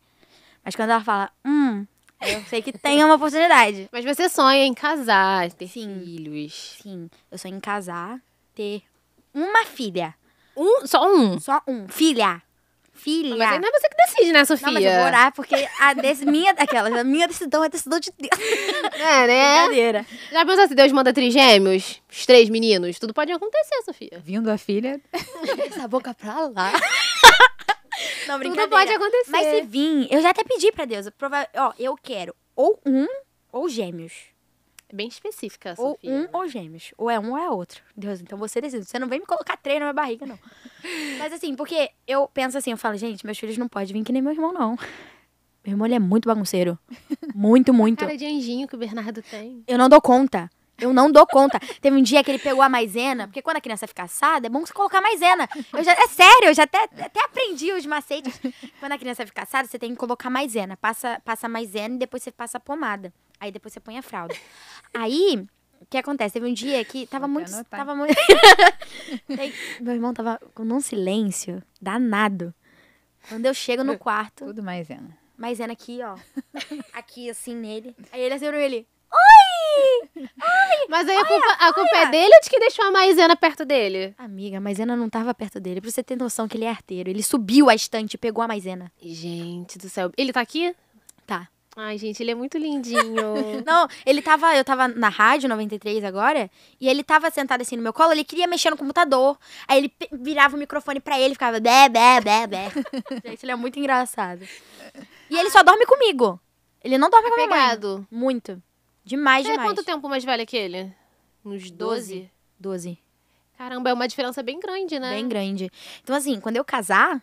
Mas quando ela fala, hum... Eu sei que tem uma oportunidade. Mas você sonha em casar, ter sim, filhos. Sim, eu sonho em casar, ter uma filha. Um? Só um? Só um. Filha. Filha. Mas ainda é você que decide, né, Sophia? Não, mas eu vou orar, porque a minha, aquela, a minha decisão é decisão de Deus. É, né? Brincadeira. Já pensou se Deus manda trigêmeos? Os três meninos? Tudo pode acontecer, Sophia. Vindo a filha. Essa boca pra lá. Não, tudo pode acontecer. Mas se vir, eu já até pedi pra Deus. Prova... Ó, eu quero ou um ou gêmeos. É bem específica, ou Sophia. Ou um né? ou gêmeos. Ou é um ou é outro. Deus, então você decide. Você não vem me colocar três na minha barriga, não. Mas assim, porque eu penso assim, eu falo, gente, meus filhos não podem vir que nem meu irmão, não. Meu irmão, ele é muito bagunceiro. Muito, muito. Cara de anjinho que o Bernardo tem. Eu não dou conta. Eu não dou conta. Teve um dia que ele pegou a maisena, porque quando a criança fica assada, é bom você colocar maisena. Eu já, é sério, eu já até, até aprendi os macetes. Quando a criança fica assada, você tem que colocar maisena. Passa, passa maisena e depois você passa a pomada. Aí depois você põe a fralda. Aí, o que acontece? Teve um dia que tava muito... Tava muito... Meu irmão tava com um silêncio danado. Quando eu chego no quarto... Tudo maisena. Maisena aqui, ó. Aqui, assim, nele. Aí ele assim, ele... Oi! Ai, Mas aí ah, a culpa, ah, a culpa ah, é dele ou de que deixou a Maisena perto dele? Amiga, a Maisena não tava perto dele. Pra você ter noção que ele é arteiro. Ele subiu a estante e pegou a Maisena. Gente do céu. Ele tá aqui? Tá. Ai, gente, ele é muito lindinho. Não, ele tava... Eu tava na rádio, noventa e três agora, e ele tava sentado assim no meu colo, ele queria mexer no computador. Aí ele virava o microfone pra ele, ficava... Bé, bé, bé, bé. Gente, ele é muito engraçado. E ele só dorme comigo. Ele não dorme apegado. Com a minha mãe. Muito. Demais, você demais. É quanto tempo mais velho que ele? Uns doze? doze. Caramba, é uma diferença bem grande, né? Bem grande. Então, assim, quando eu casar,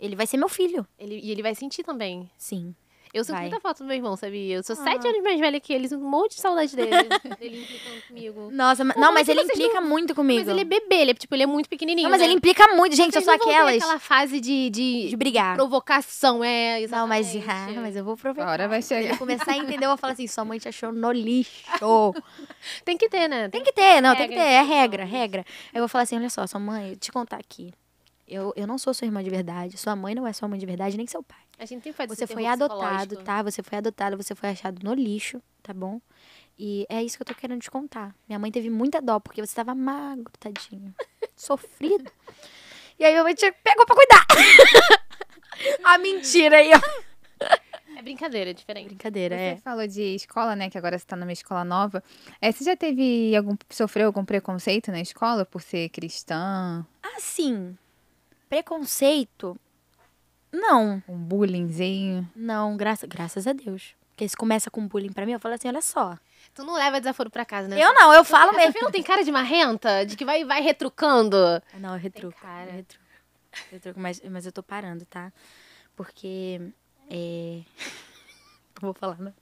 ele vai ser meu filho. Ele, e ele vai sentir também. Sim. Eu sinto muita falta do meu irmão, sabia? Eu sou ah. sete anos mais velha que ele, sinto um monte de saudade dele. Ele implicando comigo. Nossa, mas, não, não, mas ele implica não... muito comigo. Mas ele é bebê, ele é, tipo, ele é muito pequenininho, não, mas né? Ele implica muito, gente, vocês eu sou não aquelas... aquela fase de, de... de brigar. Provocação, é, exatamente. Não, mas, ah, mas eu vou aproveitar. Agora vai chegar. Ele começar a entender, eu vou falar assim, sua mãe te achou no lixo. Tem que ter, né? Tem que ter, não, regra, tem que ter, é regra, não. regra. Eu vou falar assim, olha só, sua mãe, eu te contar aqui. Eu, eu não sou sua irmã de verdade, sua mãe não é sua mãe de verdade, nem seu pai. A gente tem que fazer. Você foi adotado, tá? Você foi adotado, você foi achado no lixo, tá bom? E é isso que eu tô querendo te contar. Minha mãe teve muita dó, porque você tava magro, tadinho. Sofrido. E aí minha mãe te pegou pra cuidar. A mentira aí, ó. É brincadeira, é diferente. Brincadeira, você é. Você falou de escola, né? Que agora você tá numa escola nova. É, você já teve algum... Sofreu algum preconceito na escola por ser cristã? Ah, sim. Preconceito? Não. Um bullyingzinho? Não, graça, graças a Deus. Porque se começa com bullying pra mim, eu falo assim, olha só. Tu não leva desaforo pra casa, né? Eu não, eu falo mesmo. Você não tem cara de marrenta? De que vai, vai retrucando? Não, eu retruco. Tem cara. Eu retruco, eu retruco mas, mas eu tô parando, tá? Porque... É... Não vou falar, não.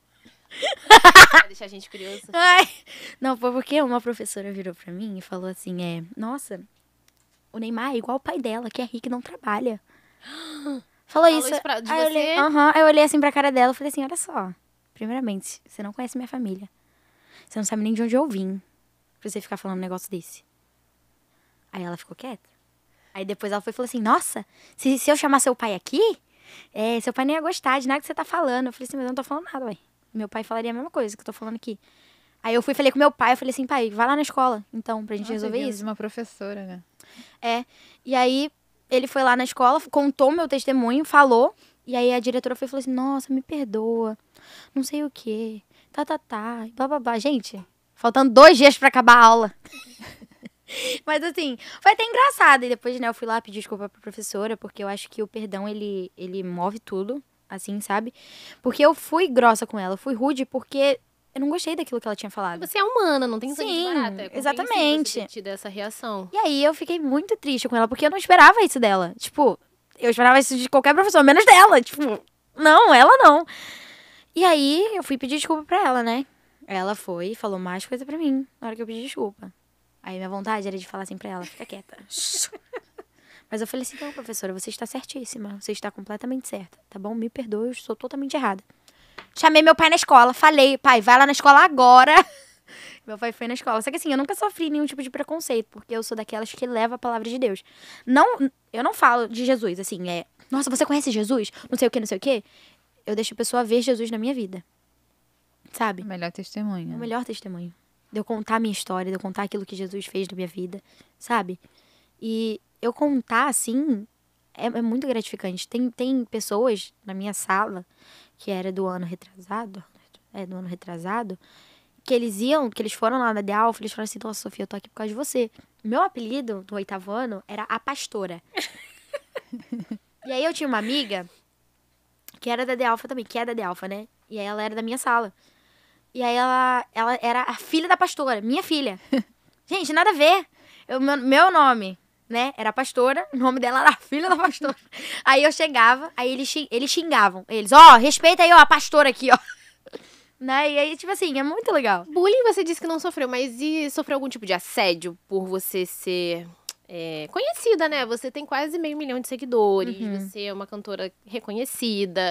Vai deixar a gente curiosa. Ai. Não, foi porque uma professora virou pra mim e falou assim, é... Nossa... O Neymar é igual o pai dela, que é rico e não trabalha. Falou, Falou isso. isso pra, de aí, você? Eu olhei, uhum, aí eu olhei assim pra cara dela e falei assim, olha só. Primeiramente, você não conhece minha família. Você não sabe nem de onde eu vim. Pra você ficar falando um negócio desse. Aí ela ficou quieta. Aí depois ela foi e falou assim, nossa, se, se eu chamar seu pai aqui, é, seu pai nem ia gostar de nada que você tá falando. Eu falei assim, mas eu não tô falando nada, ué. Meu pai falaria a mesma coisa que eu tô falando aqui. Aí eu fui e falei com meu pai, eu falei assim, pai, vai lá na escola, então, pra gente nossa, resolver isso. Uma professora, né? É, e aí ele foi lá na escola, contou meu testemunho, falou, e aí a diretora foi e falou assim, nossa, me perdoa, não sei o quê, tá, tá, tá, blá, blá, blá. Gente, faltando dois dias pra acabar a aula. Mas assim, foi até engraçado, e depois, né, eu fui lá pedir desculpa pra professora, porque eu acho que o perdão, ele, ele move tudo, assim, sabe? Porque eu fui grossa com ela, eu fui rude, porque... Eu não gostei daquilo que ela tinha falado. Você é humana, não tem sangue barata. É exatamente. Você ter tido essa reação. E aí eu fiquei muito triste com ela, porque eu não esperava isso dela. Tipo, eu esperava isso de qualquer professor, menos dela. Tipo, não, ela não. E aí eu fui pedir desculpa pra ela, né? Ela foi e falou mais coisa pra mim na hora que eu pedi desculpa. Aí minha vontade era de falar assim pra ela, fica quieta. Mas eu falei assim, então, professora, você está certíssima. Você está completamente certa, tá bom? Me perdoe, eu sou totalmente errada. Chamei meu pai na escola, falei, pai, vai lá na escola agora. Meu pai foi na escola. Só que assim, eu nunca sofri nenhum tipo de preconceito, porque eu sou daquelas que leva a palavra de Deus. Não, eu não falo de Jesus, assim, é... Nossa, você conhece Jesus? Não sei o que, não sei o que. Eu deixo a pessoa ver Jesus na minha vida. Sabe? O melhor testemunho. O melhor testemunho. De eu contar a minha história, de eu contar aquilo que Jesus fez na minha vida, sabe? E eu contar, assim, é, é muito gratificante. Tem, tem pessoas na minha sala... que era do ano retrasado, é, do ano retrasado, que eles iam, que eles foram lá na A D Alfa, eles falaram assim, nossa, Sofia, eu tô aqui por causa de você. Meu apelido, do oitavo ano, era a pastora. E aí eu tinha uma amiga, que era da A D Alfa também, que é da A D Alfa, né? E aí ela era da minha sala. E aí ela, ela era a filha da pastora, minha filha. Gente, nada a ver. Eu, meu, meu nome... né, era a pastora, o nome dela era a filha da pastora. Aí eu chegava, aí eles, eles xingavam. Eles, ó, oh, respeita aí, ó, a pastora aqui, ó. Né, e aí, tipo assim, é muito legal. Bullying você disse que não sofreu, mas e sofreu algum tipo de assédio por você ser é, conhecida, né? Você tem quase meio milhão de seguidores, uhum. Você é uma cantora reconhecida.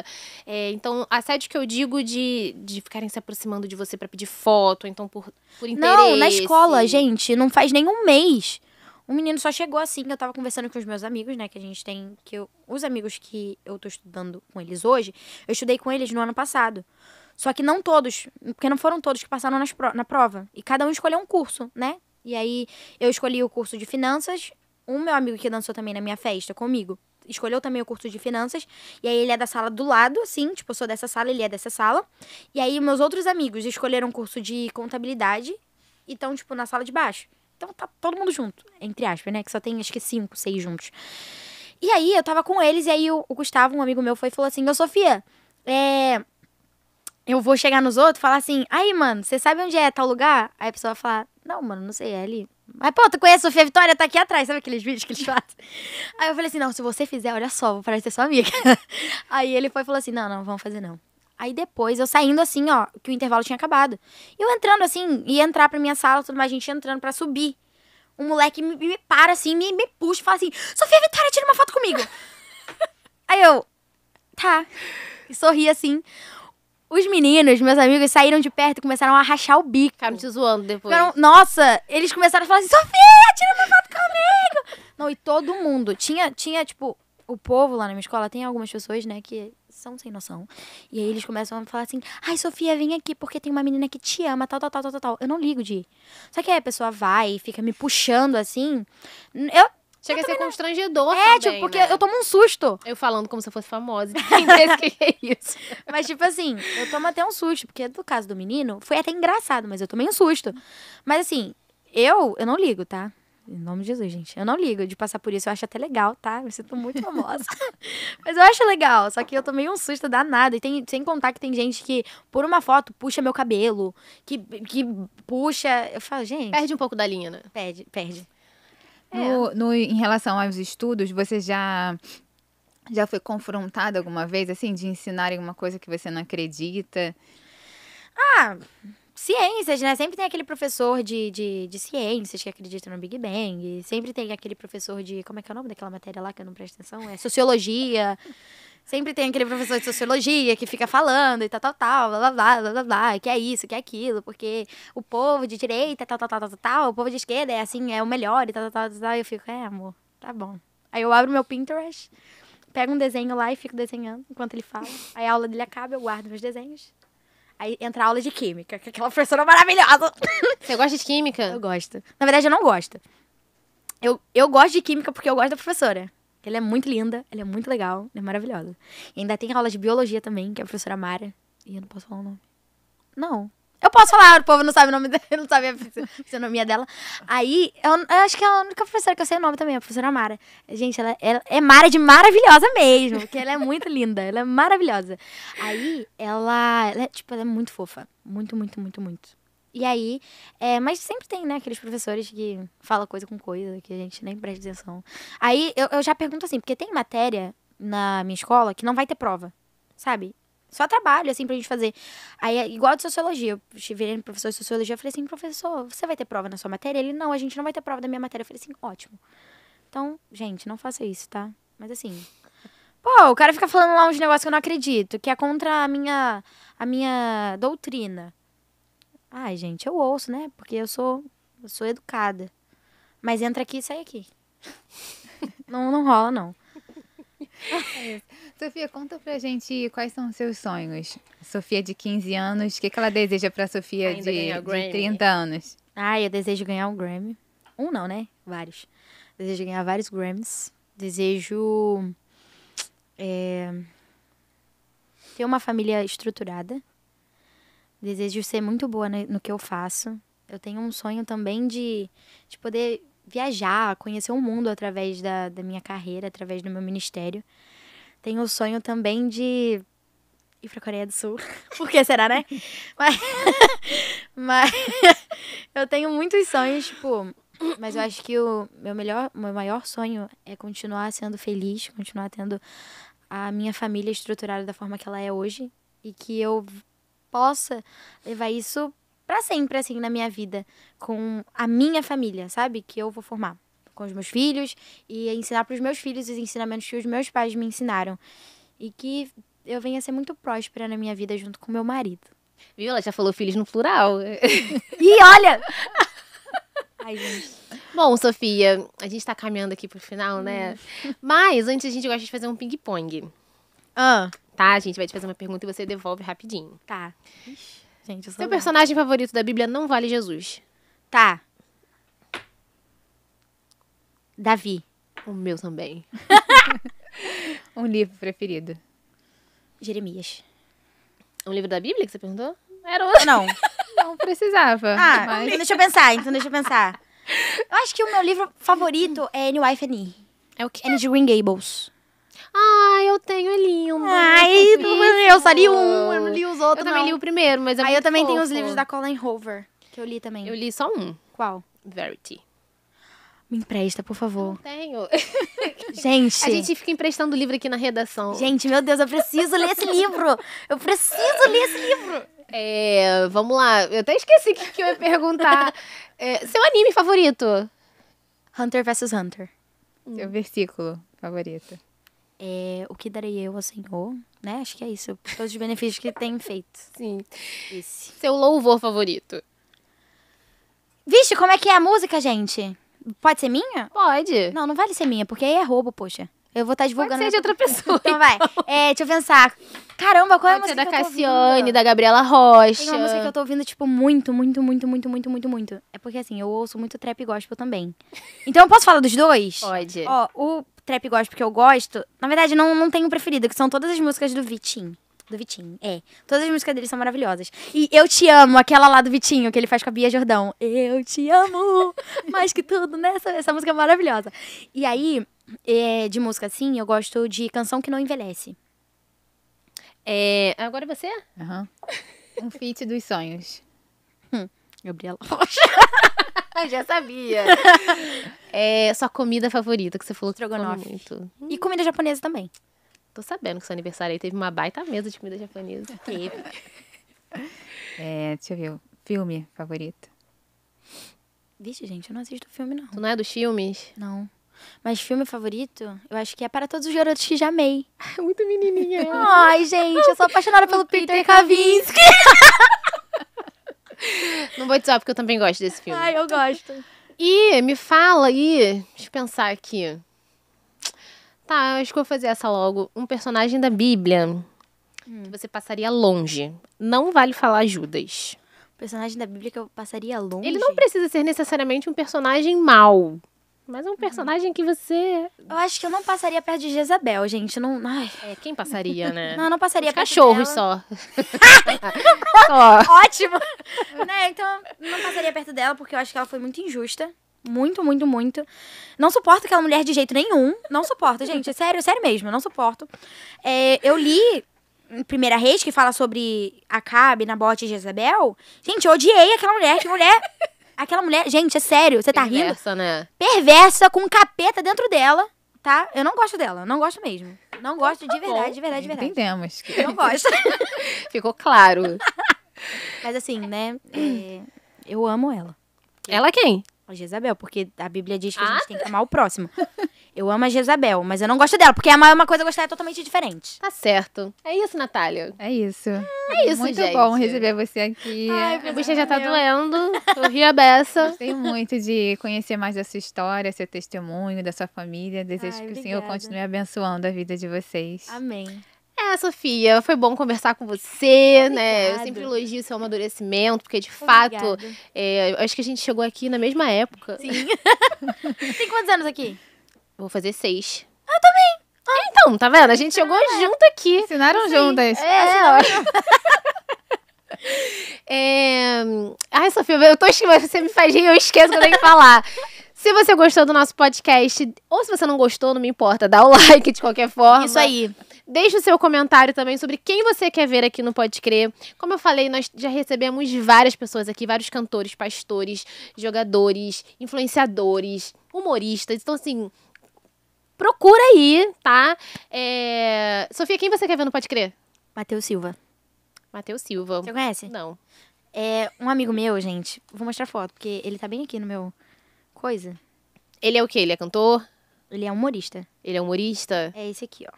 É, então, assédio que eu digo de, de ficarem se aproximando de você pra pedir foto, então por, por interesse. Não, na escola, gente, não faz nenhum mês. Um menino só chegou assim, eu tava conversando com os meus amigos, né, que a gente tem, que eu, os amigos que eu tô estudando com eles hoje, eu estudei com eles no ano passado. Só que não todos, porque não foram todos que passaram nas pro, na prova. E cada um escolheu um curso, né? E aí eu escolhi o curso de finanças. Um meu amigo que dançou também na minha festa comigo escolheu também o curso de finanças. E aí ele é da sala do lado, assim. Tipo, eu sou dessa sala, ele é dessa sala. E aí meus outros amigos escolheram o curso de contabilidade e estão, tipo, na sala de baixo. Então tá todo mundo junto, entre aspas, né? Que só tem, acho que cinco, seis juntos. E aí eu tava com eles e aí o, o Gustavo, um amigo meu, foi e falou assim: ô Sofia, é... eu vou chegar nos outros e falar assim: aí, mano, você sabe onde é tal lugar? Aí a pessoa vai falar: não, mano, não sei, é ali. Mas, pô, tu conhece a Sofia Vitória? Tá aqui atrás, sabe aqueles vídeos que eles fazem? Aí eu falei assim: não, se você fizer, olha só, vou parecer sua amiga. Aí ele foi e falou assim: não, não, vamos fazer não. Aí depois, eu saindo assim, ó, que o intervalo tinha acabado. Eu entrando assim, ia entrar pra minha sala, tudo mais, a gente entrando pra subir. Um moleque me, me para assim, me, me puxa e fala assim: Sofia Vitória, tira uma foto comigo. Aí eu, tá. E sorri assim. Os meninos, meus amigos, saíram de perto e começaram a rachar o bico. Ficaram te zoando depois. Ficaram, nossa, eles começaram a falar assim: Sofia, tira uma foto comigo. Não, e todo mundo. Tinha, tinha, tipo, o povo lá na minha escola, tem algumas pessoas, né, que... são sem noção. E aí eles começam a falar assim: ai, Sofia, vem aqui porque tem uma menina que te ama, tal, tal, tal, tal, tal. Eu não ligo de ir. Só que aí a pessoa vai e fica me puxando assim. Eu... Chega eu a ser constrangedor não... É, também, tipo, porque né? Eu tomo um susto. Eu falando como se eu fosse famosa. Que que é isso? Mas, tipo assim, eu tomo até um susto. Porque no caso do menino, foi até engraçado, mas eu tomei um susto. Mas, assim, eu, eu não ligo, tá? Em nome de Jesus, gente. Eu não ligo de passar por isso. Eu acho até legal, tá? Eu sinto muito famosa. Mas eu acho legal. Só que eu tomei um susto danado. E tem, sem contar que tem gente que, por uma foto, puxa meu cabelo. Que, que puxa... Eu falo, gente... Perde um pouco da linha, né? Perde, perde. É. No, no, em relação aos estudos, você já... Já foi confrontada alguma vez, assim? De ensinarem uma coisa que você não acredita? Ah... Ciências, né? Sempre tem aquele professor de, de, de ciências que acredita no Big Bang. Sempre tem aquele professor de... Como é que é o nome daquela matéria lá que eu não presto atenção? É sociologia. Sempre tem aquele professor de sociologia que fica falando e tal, tal, tal, blá, blá, blá, blá, blá, blá. Que é isso, que é aquilo. Porque o povo de direita, tal, tal, tal, tal, tal. O povo de esquerda é assim, é o melhor e tal, tal, tal, tal. E eu fico, é, amor, tá bom. Aí eu abro meu Pinterest, pego um desenho lá e fico desenhando enquanto ele fala. Aí a aula dele acaba, eu guardo meus desenhos. Aí entra a aula de química, que é aquela professora maravilhosa. Você gosta de química? Eu gosto. Na verdade, eu não gosto. Eu, eu gosto de química porque eu gosto da professora. Ela é muito linda, ela é muito legal, ela é maravilhosa. E ainda tem aula de biologia também, que é a professora Mara. E eu não posso falar o nome. Não. Eu posso falar, o povo não sabe o nome dela, não sabe a fisionomia dela. Aí, eu, eu acho que é a única professora que eu sei o nome também, a professora Mara. Gente, ela, ela é Mara de maravilhosa mesmo, porque ela é muito linda, ela é maravilhosa. Aí, ela, ela, é, tipo, ela é muito fofa, muito, muito, muito, muito. E aí, é, mas sempre tem, né, aqueles professores que falam coisa com coisa, que a gente nem presta atenção. Aí, eu, eu já pergunto assim, porque tem matéria na minha escola que não vai ter prova, sabe? Só trabalho, assim, pra gente fazer. Aí, igual de sociologia, eu virei professor de sociologia, eu falei assim: professor, você vai ter prova na sua matéria? Ele, não, a gente não vai ter prova da minha matéria. Eu falei assim: ótimo. Então, gente, não faça isso, tá? Mas assim... Pô, o cara fica falando lá uns negócios que eu não acredito, que é contra a minha, a minha doutrina. Ai, gente, eu ouço, né? Porque eu sou, eu sou educada. Mas entra aqui e sai aqui. Não, não rola, não. É. Sofia, conta pra gente quais são os seus sonhos. Sofia de quinze anos, o que, que ela deseja pra Sofia de, de trinta anos? Ah, eu desejo ganhar um Grammy. Um não, né? Vários. Desejo ganhar vários Grammys. Desejo é, ter uma família estruturada. Desejo ser muito boa no, no que eu faço. Eu tenho um sonho também de, de poder... viajar, conhecer o mundo através da, da minha carreira, através do meu ministério. Tenho o sonho também de ir pra Coreia do Sul. Por que será, né? Mas, mas eu tenho muitos sonhos, tipo... Mas eu acho que o meu melhor, meu maior sonho é continuar sendo feliz, continuar tendo a minha família estruturada da forma que ela é hoje. E que eu possa levar isso... pra sempre, assim, na minha vida, com a minha família, sabe? Que eu vou formar com os meus filhos e ensinar pros meus filhos os ensinamentos que os meus pais me ensinaram. E que eu venha ser muito próspera na minha vida junto com meu marido. Viu? Ela já falou filhos no plural. E olha! Ai, gente. Bom, Sofia, a gente tá caminhando aqui pro final, né? Hum. Mas antes a gente gosta de fazer um ping-pong. Ah. Tá? A gente vai te fazer uma pergunta e você devolve rapidinho. Tá. Ixi, gente, eu sou Seu lá. personagem favorito da Bíblia não vale Jesus. Tá. Davi. O meu também. Um livro preferido. Jeremias. Um livro da Bíblia que você perguntou? Era outro. Não. Não precisava. Ah, mas... então deixa eu pensar, então deixa eu pensar. Eu acho que o meu livro favorito é Anne Wife Annie. É o que? Anne de Green Gables. Ai, eu tenho, é lindo. Ai, eu só li um, eu não li os outros, Eu também não. li o primeiro, mas é Aí eu também fofo. tenho os livros da Colleen Hoover, que eu li também. Eu li só um. Qual? Verity. Me empresta, por favor. Não tenho. Gente. A gente fica emprestando livro aqui na redação. Gente, meu Deus, eu preciso ler esse livro. Eu preciso ler esse livro. É, vamos lá. Eu até esqueci o que, que eu ia perguntar. É, seu anime favorito? Hunter x Hunter. Hum. Seu versículo favorito? É, o que darei eu ao Senhor, né? Acho que é isso. Todos os benefícios que tem feito. Sim. Esse. Seu louvor favorito? Vixe, como é que é a música, gente? Pode ser minha? Pode. Não, não vale ser minha, porque aí é roubo, poxa. Eu vou estar tá divulgando... Pode ser de outra pessoa. Então vai. É, deixa eu pensar. Caramba, qual é a música que eu tô ouvindo? Da Cassiane, da Gabriela Rocha. Tem uma música que eu tô ouvindo, tipo, muito, muito, muito, muito, muito, muito, muito. É porque, assim, eu ouço muito trap e gospel também. Então eu posso falar dos dois? Pode. Ó, o trap gospel que eu gosto... Na verdade, não, não tenho preferido, que são todas as músicas do Vitinho. Do Vitinho, é. Todas as músicas dele são maravilhosas. E Eu Te Amo, aquela lá do Vitinho, que ele faz com a Bia Jordão. Eu te amo, mais que tudo, né? Essa, essa música é maravilhosa. E aí, é, de música assim, eu gosto de Canção Que Não Envelhece. É, agora você? Uhum. Um feat dos sonhos. Hum. Gabriela Rocha. Eu já sabia. É, sua comida favorita, que você falou que come muito. E comida japonesa também. Tô sabendo que seu aniversário aí teve uma baita mesa de comida japonesa. Teve. É, deixa eu ver. O filme favorito. Vixe, gente, eu não assisto filme, não. Tu não é dos filmes? Não. Mas filme favorito, eu acho que é Para Todos os Garotos que Já Amei. Muito menininha. Ai, gente, eu sou apaixonada pelo Peter, Peter Kavinsky. Não vou te dizer, porque eu também gosto desse filme. Ai, eu gosto. E me fala aí, deixa eu pensar aqui. Tá, acho que eu vou fazer essa logo. Um personagem da Bíblia hum. que você passaria longe. Não vale falar Judas. Um personagem da Bíblia que eu passaria longe? Ele não precisa ser necessariamente um personagem mau. Mas é um personagem hum. que você... Eu acho que eu não passaria perto de Jezabel, gente. Não... Ai. É, quem passaria, né? Não, eu não passaria Os perto cachorros dela. Só. Só. Ótimo. Né? Então, não passaria perto dela porque eu acho que ela foi muito injusta. Muito, muito, muito. Não suporto aquela mulher de jeito nenhum. Não suporto, gente. É sério, sério mesmo. Não suporto. É, eu li Primeira Reis, que fala sobre Acabe, Nabote e Jezabel. Gente, eu odiei aquela mulher. Que mulher... Aquela mulher... Gente, é sério. Você tá rindo? Perversa, né? Perversa, com um capeta dentro dela, tá? Eu não gosto dela. Não gosto mesmo. Não gosto então, de verdade, bom. de verdade, de verdade. Entendemos. Que... Eu não gosto. Ficou claro. Mas assim, né? É... Eu amo ela. Ela quem? A Jezabel, porque a Bíblia diz que ah? a gente tem que amar o próximo. Eu amo a Jezabel, mas eu não gosto dela, porque amar é uma coisa, gostar é totalmente diferente. Tá certo. É isso, Natália. É isso. Hum, é isso, muito gente. Muito bom receber você aqui. Ai, a bucha já tá meu. doendo. Eu ri a beça. Gostei muito de conhecer mais da sua história, seu testemunho, da sua família. Desejo Ai, que obrigada. o Senhor continue abençoando a vida de vocês. Amém. É, Sofia, foi bom conversar com você, Obrigado. né? Eu sempre elogio seu amadurecimento, porque de Obrigado. fato, é, acho que a gente chegou aqui na mesma época. Sim. Tem quantos anos aqui? Vou fazer seis. Eu também. Ah, então, tá vendo? A gente chegou ah, junto aqui. Ensinaram Sim. juntas. É, ó. É... Ai, Sofia, eu tô esquecendo, você me faz rir, eu esqueço que eu tenho que falar. Se você gostou do nosso podcast, ou se você não gostou, não me importa, dá o like de qualquer forma. Isso aí. Deixe o seu comentário também sobre quem você quer ver aqui no PodCrê. Como eu falei, nós já recebemos várias pessoas aqui, vários cantores, pastores, jogadores, influenciadores, humoristas. Então, assim, procura aí, tá? É... Sofia, quem você quer ver no PodCrê? Matheus Silva. Matheus Silva. Você conhece? Não. É um amigo meu, gente. Vou mostrar foto, porque ele tá bem aqui no meu coisa. Ele é o quê? Ele é cantor? Ele é humorista. Ele é humorista? É esse aqui, ó.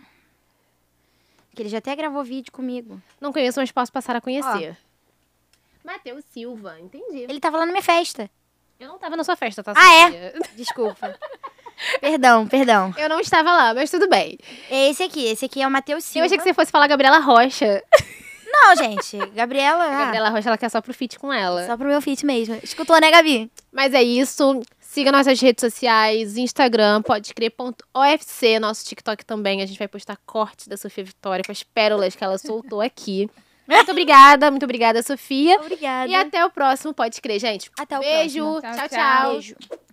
Que ele já até gravou vídeo comigo. Não conheço, mas posso passar a conhecer. Oh. Matheus Silva, entendi. Ele tava lá na minha festa. Eu não tava na sua festa, tá? Ah, é? Desculpa. Perdão, perdão. Eu não estava lá, mas tudo bem. Esse aqui, esse aqui é o Matheus Silva. Eu achei que você fosse falar Gabriela Rocha. Não, gente. Gabriela... Ah. Gabriela Rocha, ela quer só pro feat com ela. Só pro meu feat mesmo. Escutou, né, Gabi? Mas é isso. Siga nossas redes sociais, Instagram, podcrê ponto ofc, nosso TikTok também. A gente vai postar cortes da Sophia Vitória com as pérolas que ela soltou aqui. Muito obrigada, muito obrigada, Sophia. Obrigada. E até o próximo PodCrê, gente. Até o Beijo, próximo. Beijo, tchau, tchau. tchau. Beijo.